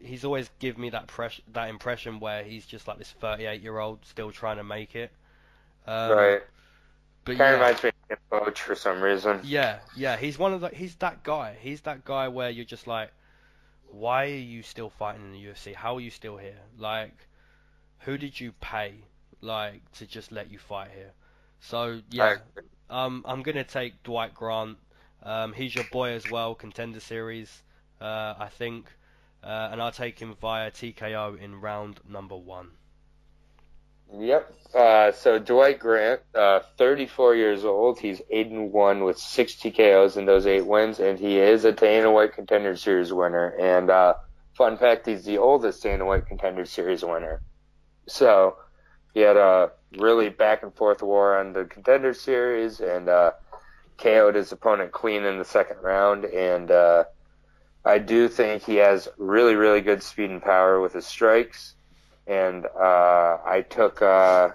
he's always given me that press, that impression where he's just like this thirty-eight-year-old still trying to make it. Um, right. But kind yeah, of reminds me of Coach for some reason. Yeah, yeah. He's one of the. He's that guy. He's that guy where you're just like, why are you still fighting in the U F C? How are you still here? Like, who did you pay like to just let you fight here? So yeah, um, I'm gonna take Dwight Grant. Um, he's your boy as well, Contender Series, uh, I think, uh, and I'll take him via T K O in round number one. Yep. Uh, so Dwight Grant, uh, thirty-four years old. He's eight and one with six T K Os in those eight wins, and he is a Dana White Contender Series winner. And uh, fun fact, he's the oldest Dana White Contender Series winner. So he had a really back and forth war on the Contender Series, and. Uh, K O'd his opponent clean in the second round, and uh, I do think he has really, really good speed and power with his strikes. And uh, I took, uh,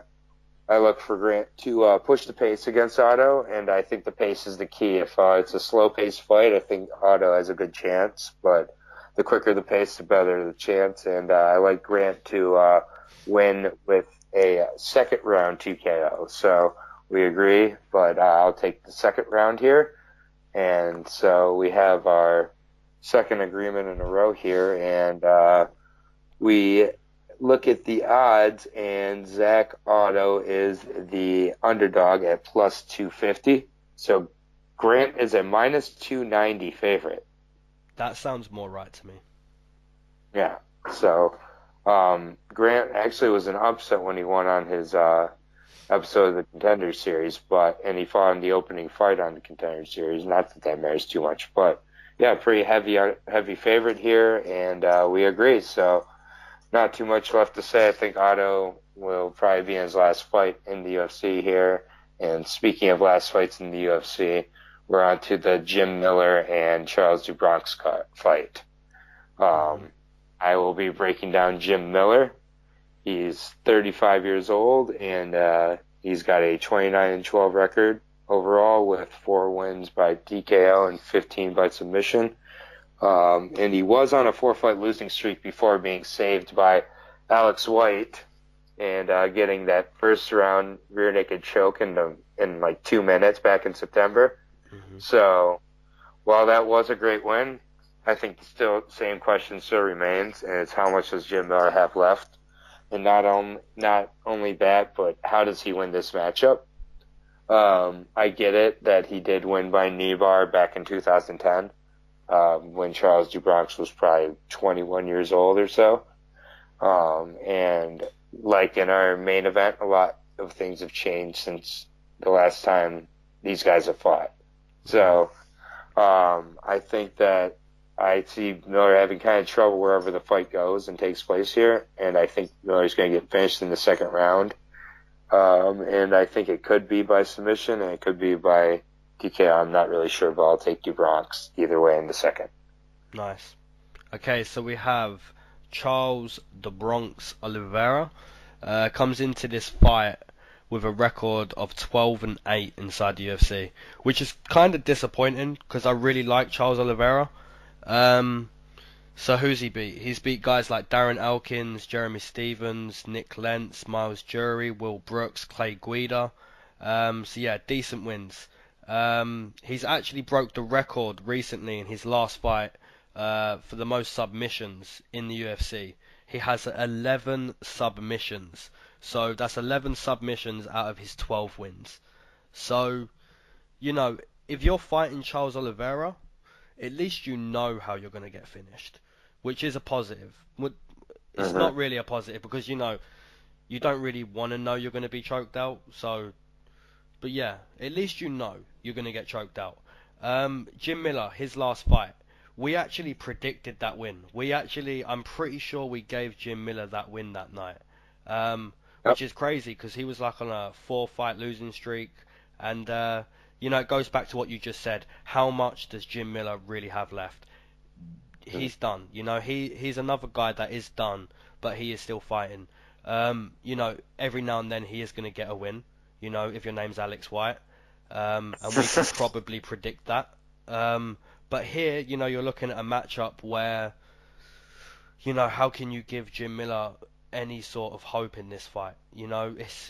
I look for Grant to uh, push the pace against Otto, and I think the pace is the key. If uh, it's a slow-paced fight, I think Otto has a good chance, but the quicker the pace, the better the chance. And uh, I like Grant to uh, win with a second-round T K O. So. We agree, but uh, I'll take the second round here. And so we have our second agreement in a row here. And uh, we look at the odds, and Zach Otto is the underdog at plus two fifty. So Grant is a minus two ninety favorite. That sounds more right to me. Yeah. So um, Grant actually was an upset when he won on his uh, – episode of the Contender Series, but and he fought in the opening fight on the Contender Series. Not that that matters too much, but yeah, pretty heavy heavy favorite here, and uh, we agree. So not too much left to say. I think Otto will probably be in his last fight in the U F C here. And speaking of last fights in the U F C, we're on to the Jim Miller and Charles du Bronx fight. Um, I will be breaking down Jim Miller. He's thirty-five years old, and uh, he's got a twenty-nine and twelve record overall with four wins by T K O and fifteen by submission. Um, and he was on a four-fight losing streak before being saved by Alex White and uh, getting that first-round rear-naked choke in, the, in like two minutes back in September. Mm-hmm. So while that was a great win, I think the still, same question still remains, and it's how much does Jim Miller have left? And not, on, not only that, but how does he win this matchup? Um, I get it that he did win by knee bar back in two thousand ten um, when Charles du Bronx was probably twenty-one years old or so. Um, and like in our main event, a lot of things have changed since the last time these guys have fought. So um, I think that I see Miller having kind of trouble wherever the fight goes and takes place here, and I think Miller's going to get finished in the second round. Um, and I think it could be by submission, and it could be by T K O. I'm not really sure, but I'll take du Bronx either way in the second. Nice. Okay, so we have Charles du Bronx Oliveira. Uh, comes into this fight with a record of twelve and eight inside the U F C, which is kind of disappointing because I really like Charles Oliveira. Um, so who's he beat? He's beat guys like Darren Elkins, Jeremy Stevens, Nick Lentz, Miles Jury, Will Brooks, Clay Guida. Um, so yeah, decent wins. Um, he's actually broke the record recently in his last fight uh, for the most submissions in the U F C. He has eleven submissions. So that's eleven submissions out of his twelve wins. So, you know, if you're fighting Charles Oliveira, at least you know how you're going to get finished, which is a positive. It's mm-hmm. not really a positive because, you know, you don't really want to know you're going to be choked out. So, but yeah, at least you know you're going to get choked out. Um, Jim Miller, his last fight, we actually predicted that win. We actually, I'm pretty sure we gave Jim Miller that win that night, um, yep. which is crazy because he was like on a four-fight losing streak and... Uh, You know, it goes back to what you just said. How much does Jim Miller really have left? He's done. You know, he, he's another guy that is done, but he is still fighting. Um, you know, every now and then he is going to get a win, you know, if your name's Alex White. Um, and we could probably predict that. Um, but here, you know, you're looking at a matchup where, you know, how can you give Jim Miller any sort of hope in this fight? You know, it's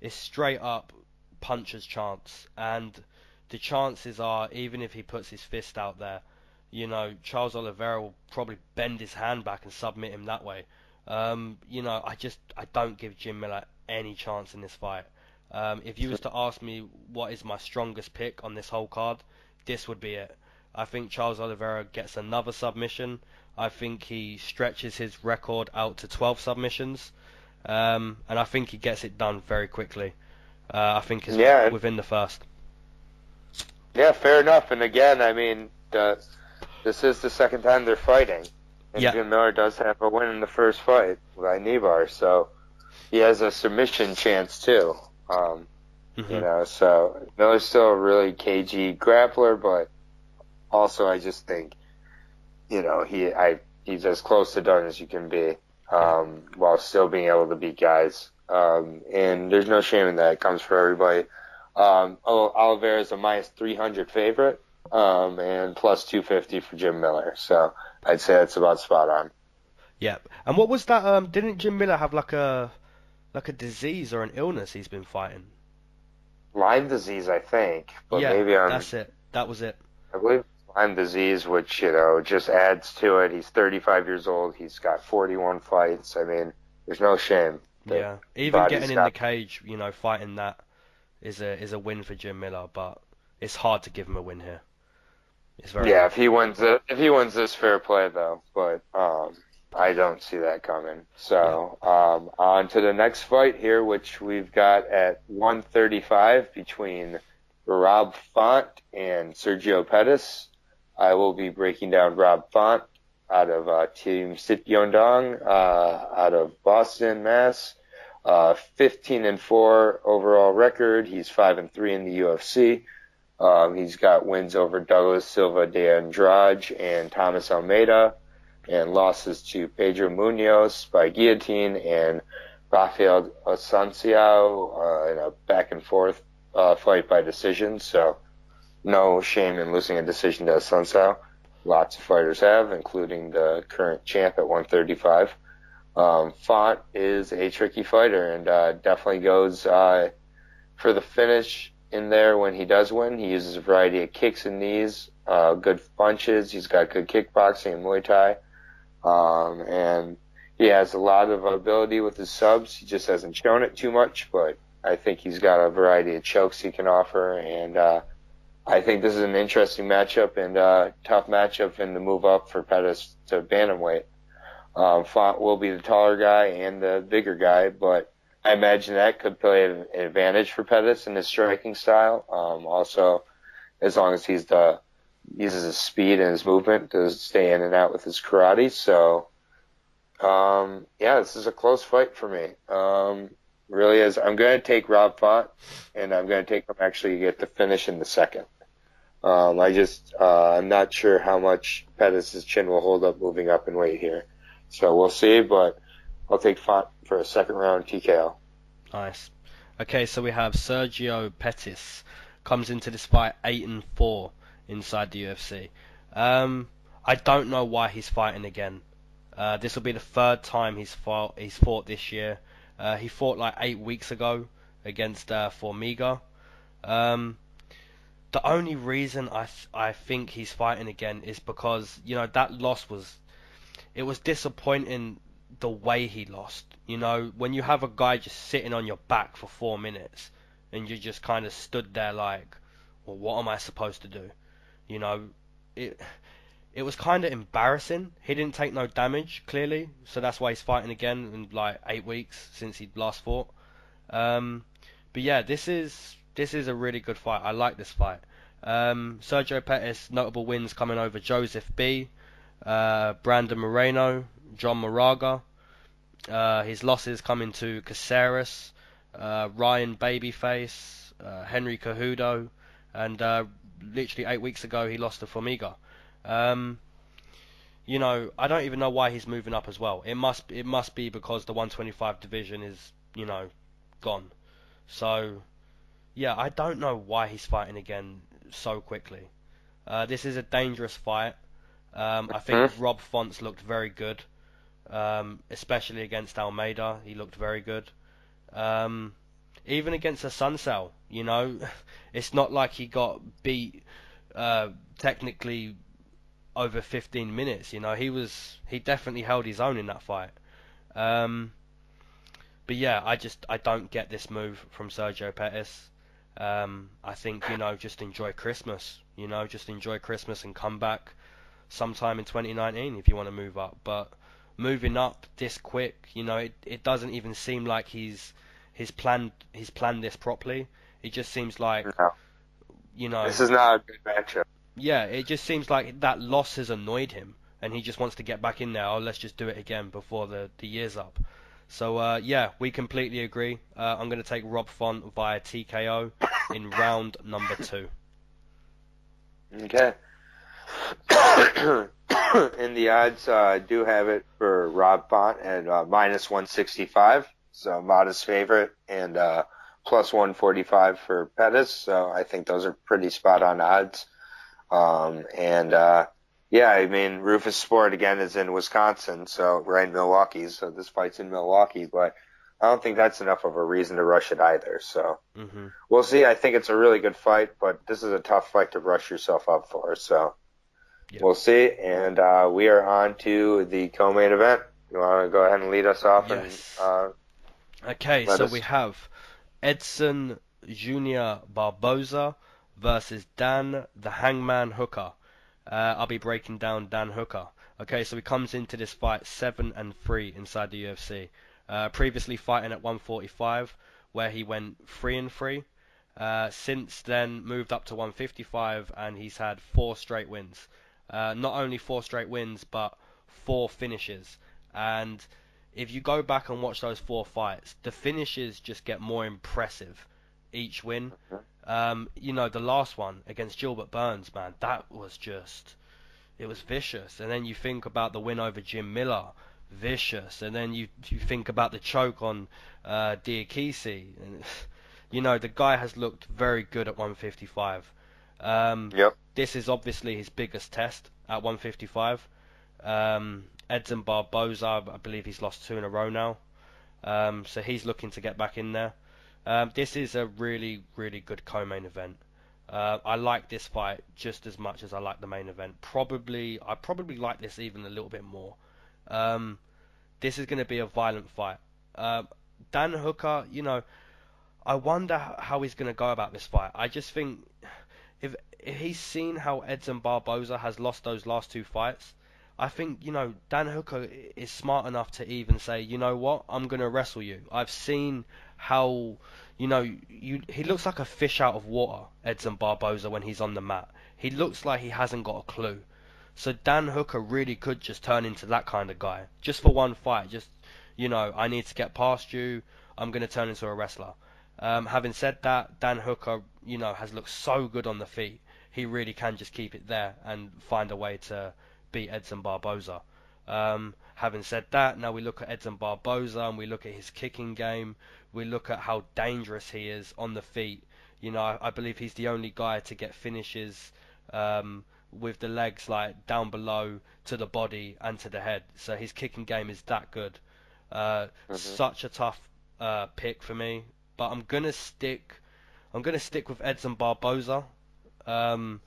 it's straight up puncher's chance, and the chances are, even if he puts his fist out there, you know, Charles Oliveira will probably bend his hand back and submit him that way. Um, you know, I just I don't give Jim Miller any chance in this fight. Um, if you was to ask me what is my strongest pick on this whole card, this would be it. I think Charles Oliveira gets another submission. I think he stretches his record out to twelve submissions, um, and I think he gets it done very quickly. Uh, I think is yeah, within the first. Yeah, fair enough. And again, I mean, the, this is the second time they're fighting. And yeah. Jim Miller does have a win in the first fight by Nibar, so he has a submission chance too. Um, mm-hmm. You know, so Miller's still a really cagey grappler, but also I just think, you know, he I he's as close to done as you can be, um, while still being able to beat guys. Um, and there's no shame in that. It comes for everybody. Um, Oliveira is a minus three hundred favorite, um, and plus two fifty for Jim Miller. So I'd say that's about spot on. Yep. And what was that? Um, didn't Jim Miller have like a like a disease or an illness he's been fighting? Lyme disease, I think. But yeah, maybe I'm, that's it. That was it. I believe Lyme disease, which, you know, just adds to it. He's thirty-five years old. He's got forty-one fights. I mean, there's no shame. Yeah, even getting in the cage, you know, fighting that is a is a win for Jim Miller, but it's hard to give him a win here. It's very yeah. Hard. If he wins, the, if he wins this, fair play though, but um, I don't see that coming. So yeah. um, I on to the next fight here, which we've got at one thirty-five between Rob Font and Sergio Pettis. I will be breaking down Rob Font out of uh, Team Sitiondong, uh, out of Boston, Mass. Uh, fifteen and four overall record. He's five and three in the U F C. Um, he's got wins over Douglas Silva de Andrade and Thomas Almeida, and losses to Pedro Munoz by guillotine and Rafael Assunção uh, in a back-and-forth uh, fight by decision. So no shame in losing a decision to Assunção. Lots of fighters have, including the current champ at one thirty-five. Um, Font is a tricky fighter and uh, definitely goes uh, for the finish in there when he does win. He uses a variety of kicks and knees, uh, good punches. He's got good kickboxing and Muay Thai. Um, and he has a lot of ability with his subs. He just hasn't shown it too much, but I think he's got a variety of chokes he can offer. And uh, I think this is an interesting matchup and uh, tough matchup in the move up for Pettis to bantamweight. Um, Font will be the taller guy and the bigger guy, but I imagine that could play an advantage for Pettis in his striking style. Um, also, as long as he's the uses his speed and his movement to stay in and out with his karate. So, um, yeah, this is a close fight for me. Um, really is. I'm going to take Rob Font, and I'm going to take him actually to get the finish in the second. Um, I just uh, I'm not sure how much Pettis' chin will hold up moving up in weight here. So we'll see, but I'll take Font for a second round T K O. Nice. Okay, so we have Sergio Pettis comes into this fight eight and four inside the U F C. Um, I don't know why he's fighting again. Uh, this will be the third time he's fought. He's fought this year. Uh, he fought like eight weeks ago against uh, Formiga. Um, the only reason I th I think he's fighting again is because, you know, that loss was. It was disappointing the way he lost. You know, when you have a guy just sitting on your back for four minutes and you just kind of stood there like, well, what am I supposed to do? You know, it it was kind of embarrassing. He didn't take no damage, clearly, so that's why he's fighting again in like eight weeks since he last fought. Um, but yeah, this is this is a really good fight. I like this fight. Um, Sergio Pettis, notable wins coming over Joseph B., Uh, Brandon Moreno, John Moraga. Uh, his losses come into Caceres, uh, Ryan Babyface, uh, Henry Cejudo, and uh, literally eight weeks ago he lost to Formiga. Um, you know, I don't even know why he's moving up as well. It must it must be because the one twenty-five division is, you know, gone. So yeah, I don't know why he's fighting again so quickly. Uh, this is a dangerous fight. Um, I think mm-hmm. Rob Font's looked very good, um, especially against Almeida. He looked very good. Um, even against Assunção, you know, it's not like he got beat uh, technically over fifteen minutes. You know, he was he definitely held his own in that fight. Um, but yeah, I just I don't get this move from Sergio Pettis. Um, I think, you know, just enjoy Christmas. You know, just enjoy Christmas and come back sometime in twenty nineteen if you want to move up. But moving up this quick, you know, it, it doesn't even seem like he's he's planned he's planned this properly. It just seems like, no. you know, this is not a good matchup. Yeah, it just seems like that loss has annoyed him and he just wants to get back in there. Oh, let's just do it again before the, the year's up. So uh, yeah, we completely agree. Uh, I'm going to take Rob Font via T K O in round number two. Okay. And the odds uh, do have it for Rob Font at uh, minus one sixty-five, so modest favorite, and uh, plus one forty-five for Pettis. So I think those are pretty spot on odds. Um, and uh, yeah, I mean, Rufus Sport again is in Wisconsin, so right in Milwaukee. So this fight's in Milwaukee, but I don't think that's enough of a reason to rush it either. So mm-hmm. we'll see. I think it's a really good fight, but this is a tough fight to rush yourself up for. So. Yep. We'll see, and uh, we are on to the co-main event. You want to go ahead and lead us off? Yes. And, uh, okay, so us... we have Edson Junior Barboza versus Dan the Hangman Hooker. Uh, I'll be breaking down Dan Hooker. Okay, so he comes into this fight seven and three inside the U F C. Uh, previously fighting at one forty-five, where he went three and three. Uh, since then, moved up to one fifty-five, and he's had four straight wins. Uh, not only four straight wins, but four finishes. And if you go back and watch those four fights, the finishes just get more impressive each win. Um, you know, the last one against Gilbert Burns, man, that was just, it was vicious. And then you think about the win over Jim Miller, vicious. And then you you think about the choke on uh, Diakisi. And, you know, the guy has looked very good at one fifty-five. Um, yep. This is obviously his biggest test at one fifty-five. Um, Edson Barboza, I believe he's lost two in a row now. Um, so he's looking to get back in there. Um, this is a really, really good co-main event. Uh, I like this fight just as much as I like the main event. Probably, I probably like this even a little bit more. Um, this is going to be a violent fight. Uh, Dan Hooker, you know, I wonder how he's going to go about this fight. I just think if, if he's seen how Edson Barboza has lost those last two fights, I think, you know, Dan Hooker is smart enough to even say, you know what, I'm going to wrestle you. I've seen how, you know, you, he looks like a fish out of water, Edson Barboza, when he's on the mat. He looks like he hasn't got a clue. So Dan Hooker really could just turn into that kind of guy, just for one fight. Just, you know, I need to get past you. I'm going to turn into a wrestler. Um, having said that, Dan Hooker, you know, has looked so good on the feet. He really can just keep it there and find a way to beat Edson Barboza. Um, having said that, now we look at Edson Barboza and we look at his kicking game. We look at how dangerous he is on the feet. You know, I, I believe he's the only guy to get finishes um, with the legs, like down below to the body and to the head. So his kicking game is that good. Uh, mm-hmm. Such a tough uh, pick for me, but I'm gonna stick. I'm gonna stick with Edson Barboza. Um,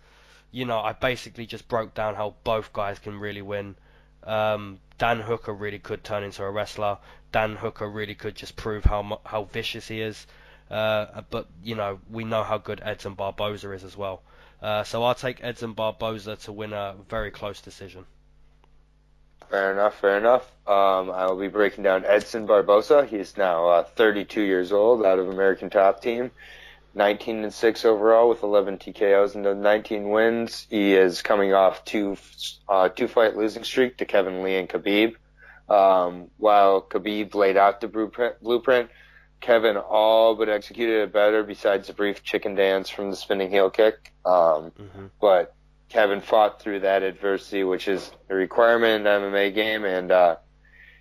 You know, I basically just broke down how both guys can really win. Um, Dan Hooker really could turn into a wrestler. Dan Hooker really could just prove how how vicious he is. Uh, but, you know, we know how good Edson Barboza is as well. Uh, so I'll take Edson Barboza to win a very close decision. Fair enough, fair enough. Um, I will be breaking down Edson Barboza. He is now uh, thirty-two years old, out of American Top Team. nineteen and six overall with eleven T K Os and nineteen wins. He is coming off two uh, two fight losing streak to Kevin Lee and Khabib. Um, while Khabib laid out the blueprint, blueprint, Kevin all but executed it better, besides a brief chicken dance from the spinning heel kick. Um, mm-hmm. But Kevin fought through that adversity, which is a requirement in the M M A game, and uh,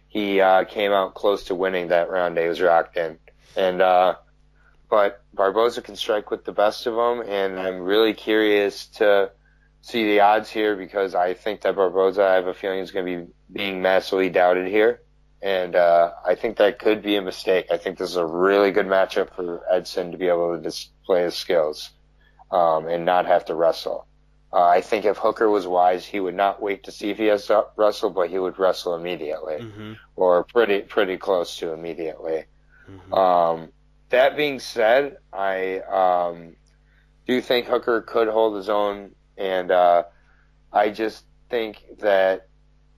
he uh, came out close to winning that round. He was rocked in, and. Uh, But Barboza can strike with the best of them, and I'm really curious to see the odds here, because I think that Barboza, I have a feeling, is going to be being massively doubted here. And uh, I think that could be a mistake. I think this is a really good matchup for Edson to be able to display his skills um, and not have to wrestle. Uh, I think if Hooker was wise, he would not wait to see if he has to wrestle, but he would wrestle immediately, mm-hmm. or pretty pretty close to immediately. Mm-hmm. Um That being said, I um, do think Hooker could hold his own, and uh, I just think that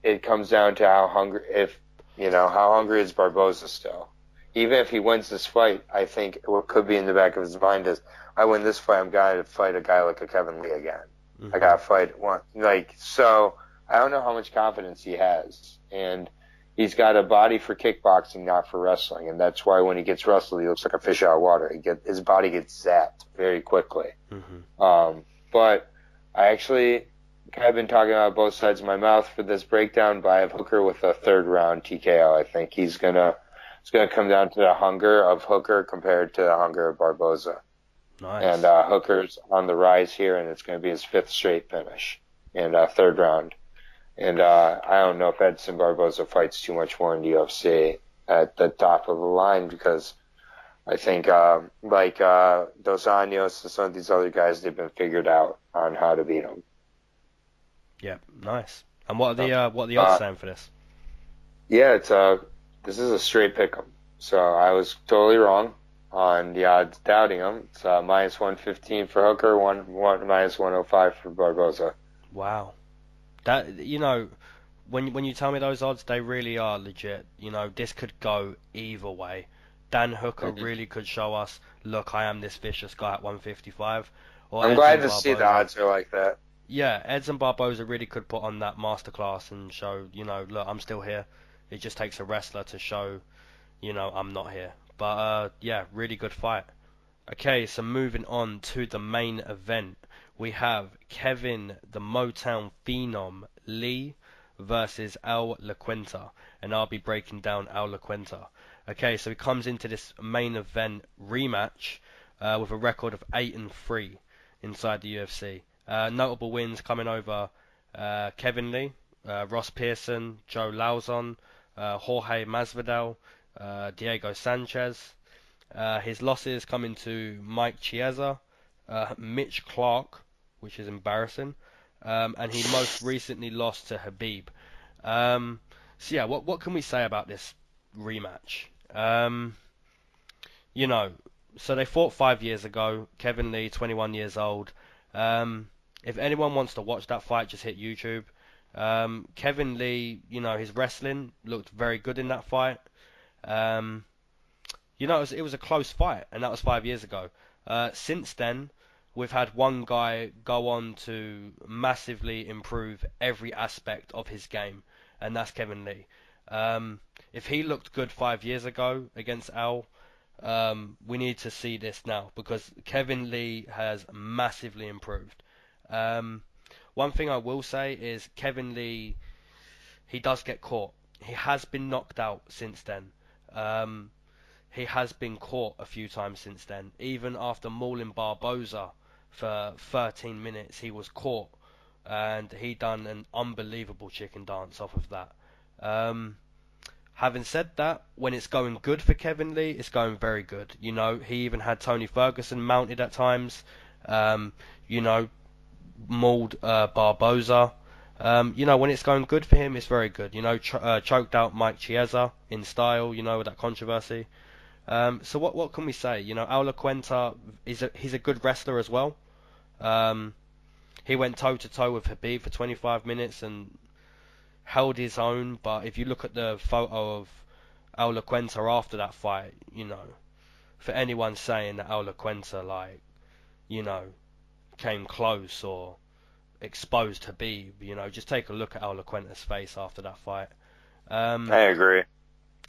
it comes down to how hungry, if you know, how hungry is Barboza still. Even if he wins this fight, I think what could be in the back of his mind is, I win this fight, I'm gonna fight a guy like a Kevin Lee again. Mm-hmm. I gotta fight one, like so. I don't know how much confidence he has, and. He's got a body for kickboxing, not for wrestling, and that's why when he gets wrestled, he looks like a fish out of water. He get, his body gets zapped very quickly. Mm-hmm. Um, but I actually have been talking about both sides of my mouth for this breakdown, but I have Hooker with a third-round T K O. I think he's gonna it's gonna come down to the hunger of Hooker compared to the hunger of Barboza. Nice. And uh, Hooker's on the rise here, and it's going to be his fifth straight finish and uh, third round. And uh, I don't know if Edson Barboza fights too much more in the U F C at the top of the line, because I think uh, like uh, Dos Anjos and some of these other guys, they've been figured out on how to beat them. Yeah, nice. And what are the uh, what are the odds uh, saying for this? Yeah, it's uh this is a straight pick 'em, so I was totally wrong on the odds doubting him. It's uh, minus one fifteen for Hooker, one one minus one oh five for Barboza. Wow. That, you know, when when you tell me those odds, they really are legit. You know, this could go either way. Dan Hooker mm-hmm. really could show us, look, I am this vicious guy at one fifty-five. Or I'm Edson glad to Barboza. See the odds are like that. Yeah, Edson Barboza really could put on that masterclass and show, you know, look, I'm still here. It just takes a wrestler to show, you know, I'm not here. But, uh, yeah, really good fight. Okay, so moving on to the main event. We have Kevin, the Motown Phenom, Lee versus Al Iaquinta. And I'll be breaking down Al Iaquinta. Okay, so he comes into this main event rematch uh, with a record of eight and three inside the U F C. Uh, notable wins coming over uh, Kevin Lee, uh, Ross Pearson, Joe Lauzon, uh, Jorge Masvidal, uh, Diego Sanchez. Uh, his losses coming to Mike Chiesa, uh, Mitch Clark, which is embarrassing, um, and he most recently lost to Habib. Um, so yeah, what what can we say about this rematch? Um, you know, so they fought five years ago. Kevin Lee, twenty-one years old. Um, if anyone wants to watch that fight, just hit YouTube. Um, Kevin Lee, you know, his wrestling looked very good in that fight. Um, you know, it was, it was a close fight, and that was five years ago. Uh, since then, we've had one guy go on to massively improve every aspect of his game, and that's Kevin Lee. Um, if he looked good five years ago against Al, um, we need to see this now because Kevin Lee has massively improved. Um, one thing I will say is Kevin Lee, he does get caught. He has been knocked out since then. Um, he has been caught a few times since then. Even after mauling Barboza for thirteen minutes, he was caught, and he done an unbelievable chicken dance off of that. Um, having said that, when it's going good for Kevin Lee, it's going very good. You know, he even had Tony Ferguson mounted at times. Um, you know, mauled uh, Barboza. Um, you know, when it's going good for him, it's very good. You know, ch uh, choked out Mike Chiesa in style. You know, with that controversy. Um, so what what can we say? You know, Al Iaquinta is a, he's a good wrestler as well. Um, he went toe to toe with Habib for twenty-five minutes and held his own, but if you look at the photo of Al Iaquinta after that fight, you know, for anyone saying that Al Iaquinta, like, you know, came close or exposed Habib, you know, just take a look at Al Iaquinta's face after that fight. Um, I agree.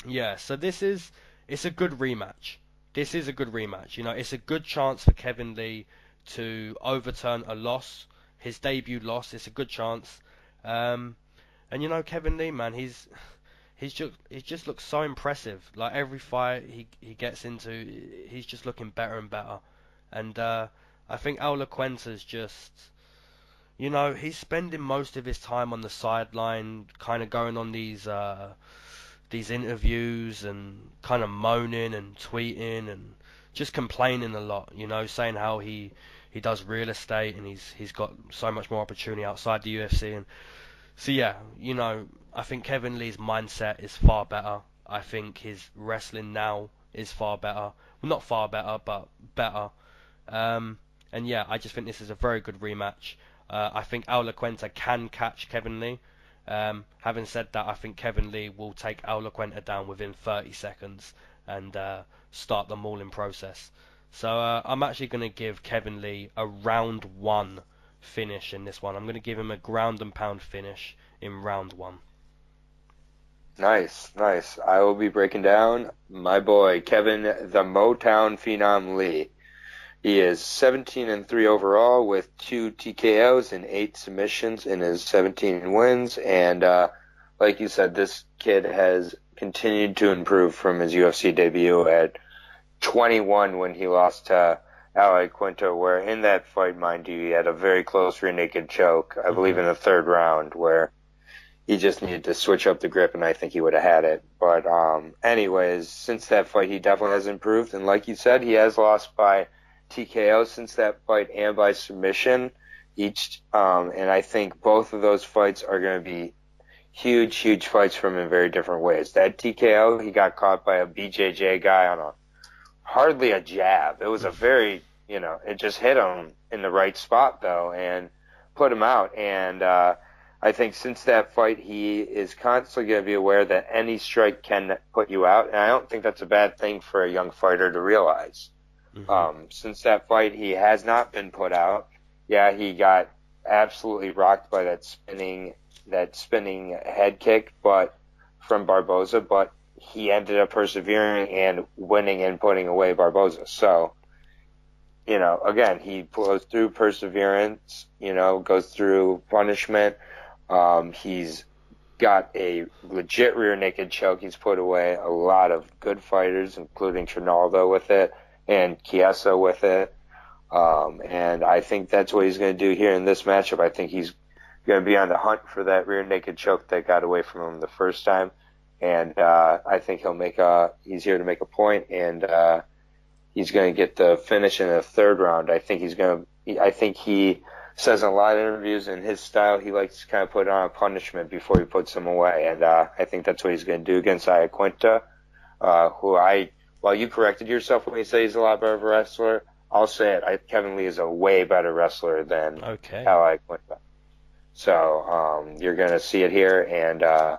Yeah, so this is, it's a good rematch. This is a good rematch. You know, it's a good chance for Kevin Lee to overturn a loss, his debut loss. It's a good chance. Um... And you know, Kevin Lee, man, he's he's just he just looks so impressive. Like every fight he he gets into, he's just looking better and better. And uh, I think Al Iaquinta's just, you know, he's spending most of his time on the sideline, kind of going on these uh, these interviews and kind of moaning and tweeting and just complaining a lot. You know, saying how he he does real estate and he's he's got so much more opportunity outside the U F C and. So yeah, you know, I think Kevin Lee's mindset is far better. I think his wrestling now is far better. Well, not far better, but better. Um, and yeah, I just think this is a very good rematch. Uh, I think Al Iaquinta can catch Kevin Lee. Um, having said that, I think Kevin Lee will take Al Iaquinta down within thirty seconds and uh, start the mauling process. So uh, I'm actually going to give Kevin Lee a round one finish in this one. I'm going to give him a ground and pound finish in round one. Nice, nice. I will be breaking down my boy Kevin the Motown Phenom Lee. He is seventeen and three overall with two T K Os and eight submissions in his seventeen wins. And uh, like you said, this kid has continued to improve from his U F C debut at twenty-one when he lost to uh, Al Iaquinta, where in that fight, mind you, he had a very close rear naked choke, I believe in the third round, where he just needed to switch up the grip, and I think he would have had it. But um, anyways, since that fight, he definitely has improved. And like you said, he has lost by T K O since that fight and by submission each. Um, and I think both of those fights are going to be huge, huge fights from him in very different ways. That T K O, he got caught by a B J J guy on a hardly a jab. It was a very... You know, it just hit him in the right spot, though, and put him out. And uh, I think since that fight, he is constantly going to be aware that any strike can put you out, and I don't think that's a bad thing for a young fighter to realize. Mm-hmm. Um, since that fight, he has not been put out. Yeah, he got absolutely rocked by that spinning that spinning head kick, but from Barboza, but he ended up persevering and winning and putting away Barboza. So, you know, again, he goes through perseverance, you know, goes through punishment. Um, he's got a legit rear naked choke. He's put away a lot of good fighters, including Trinaldo with it and Chiesa with it. Um, and I think that's what he's going to do here in this matchup. I think he's going to be on the hunt for that rear naked choke that got away from him the first time. And uh, I think he'll make a, he's here to make a point, and uh, he's going to get the finish in the third round. I think he's going to, I think he says in a lot of interviews in his style, he likes to kind of put on a punishment before he puts him away. And uh, I think that's what he's going to do against Iaquinta, uh, who I, while you corrected yourself when you say he's a lot better of a wrestler, I'll say it. I, Kevin Lee is a way better wrestler than okay. Al Iaquinta. So um, you're going to see it here, and uh,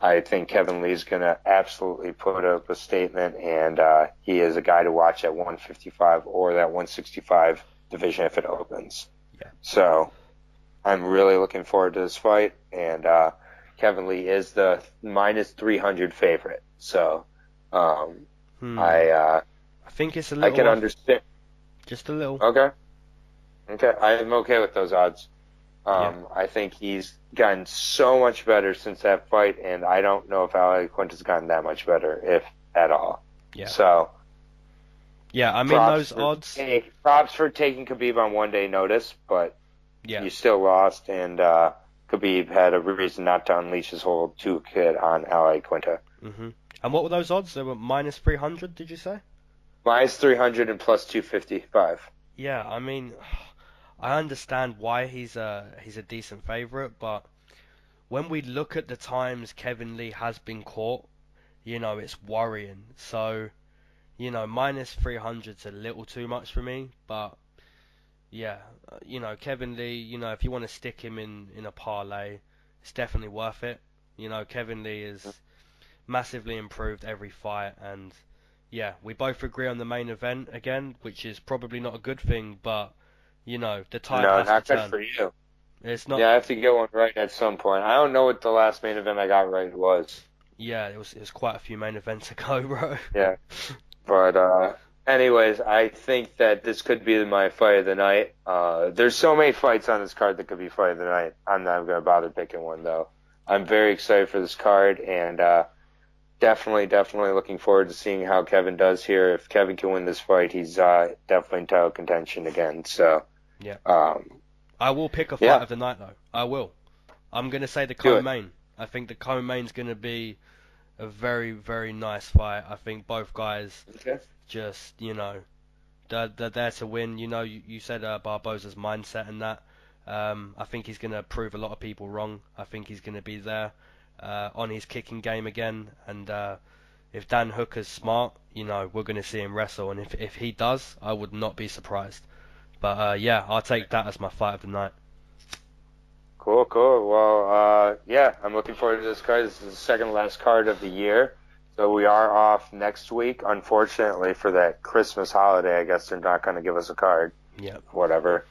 I think Kevin Lee's going to absolutely put up a statement, and uh, he is a guy to watch at one fifty-five or that one sixty-five division if it opens. Yeah. So I'm really looking forward to this fight, and uh, Kevin Lee is the minus three hundred favorite. So um, hmm. I... Uh, I think it's a little... I can off. understand. Just a little. Okay. Okay, I'm okay with those odds. Um, yeah. I think he's gotten so much better since that fight, and I don't know if Al Iaquinta's gotten that much better, if at all. Yeah. So... Yeah, I'm in those for, odds. Hey, props for taking Khabib on one-day notice, but yeah. you still lost, and uh, Khabib had a reason not to unleash his whole toolkit on Al Iaquinta. Mm-hmm. And what were those odds? They were minus three hundred, did you say? minus three hundred and plus two fifty-five. Yeah, I mean, I understand why he's a, he's a decent favourite, but when we look at the times Kevin Lee has been caught, you know, it's worrying. So, you know, minus three hundred's a little too much for me, but, yeah, you know, Kevin Lee, you know, if you want to stick him in, in a parlay, it's definitely worth it. You know, Kevin Lee is massively improved every fight, and... Yeah, we both agree on the main event again, which is probably not a good thing, but, you know, the time no, has not to good turn. for you. It's not... Yeah, I have to get one right at some point. I don't know what the last main event I got right was. Yeah, it was, it was quite a few main events ago, bro. Yeah. But, uh, anyways, I think that this could be my fight of the night. Uh, there's so many fights on this card that could be fight of the night. I'm not going to bother picking one, though. I'm very excited for this card, and... uh Definitely, definitely looking forward to seeing how Kevin does here. If Kevin can win this fight, he's uh, definitely in title contention again. So, yeah, um, I will pick a fight yeah. of the night though. I will. I'm gonna say the co-main. I think the co-main's gonna be a very, very nice fight. I think both guys okay. just, you know, they're, they're there to win. You know, you, you said uh, Barboza's mindset and that. Um, I think he's gonna prove a lot of people wrong. I think he's gonna be there. Uh, on his kicking game again, and uh, if Dan Hooker's smart, you know, we're going to see him wrestle, and if if he does, I would not be surprised. But uh, yeah, I'll take that as my fight of the night. Cool, cool. Well, uh, yeah, I'm looking forward to this card. This is the second last card of the year, so we are off next week. Unfortunately, for that Christmas holiday, I guess they're not going to give us a card. Yeah. Whatever.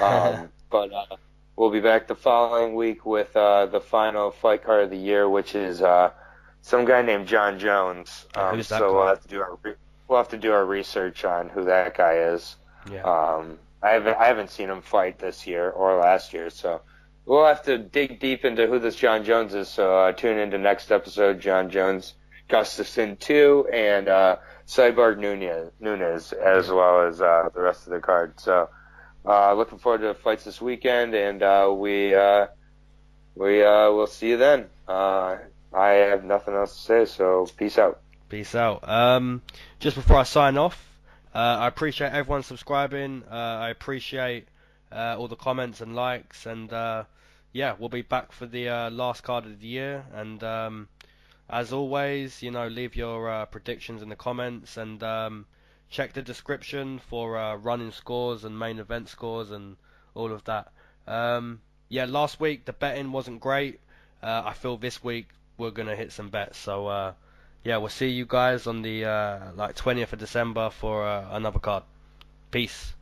Um, but. Uh... We'll be back the following week with uh, the final fight card of the year, which is uh, some guy named John Jones. Um, Who's that so guy? we'll have to do our re- we'll have to do our research on who that guy is. Yeah. Um, I haven't I haven't seen him fight this year or last year, so we'll have to dig deep into who this John Jones is. So uh, tune into next episode, John Jones, Gustafson two, and uh, Cyborg Nunez, Nunez, as well as uh, the rest of the card. So. Uh, looking forward to the fights this weekend, and uh, we uh, we uh, will see you then. Uh, I have nothing else to say, so peace out. Peace out. Um, just before I sign off, uh, I appreciate everyone subscribing. Uh, I appreciate uh, all the comments and likes, and uh, yeah, we'll be back for the uh, last card of the year. And um, as always, you know, leave your uh, predictions in the comments, and. Um, Check the description for uh, running scores and main event scores and all of that. Um, yeah, last week the betting wasn't great. Uh, I feel this week we're going to hit some bets. So, uh, yeah, we'll see you guys on the uh, like twentieth of December for uh, another card. Peace.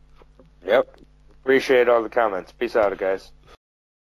Yep. Appreciate all the comments. Peace out, guys.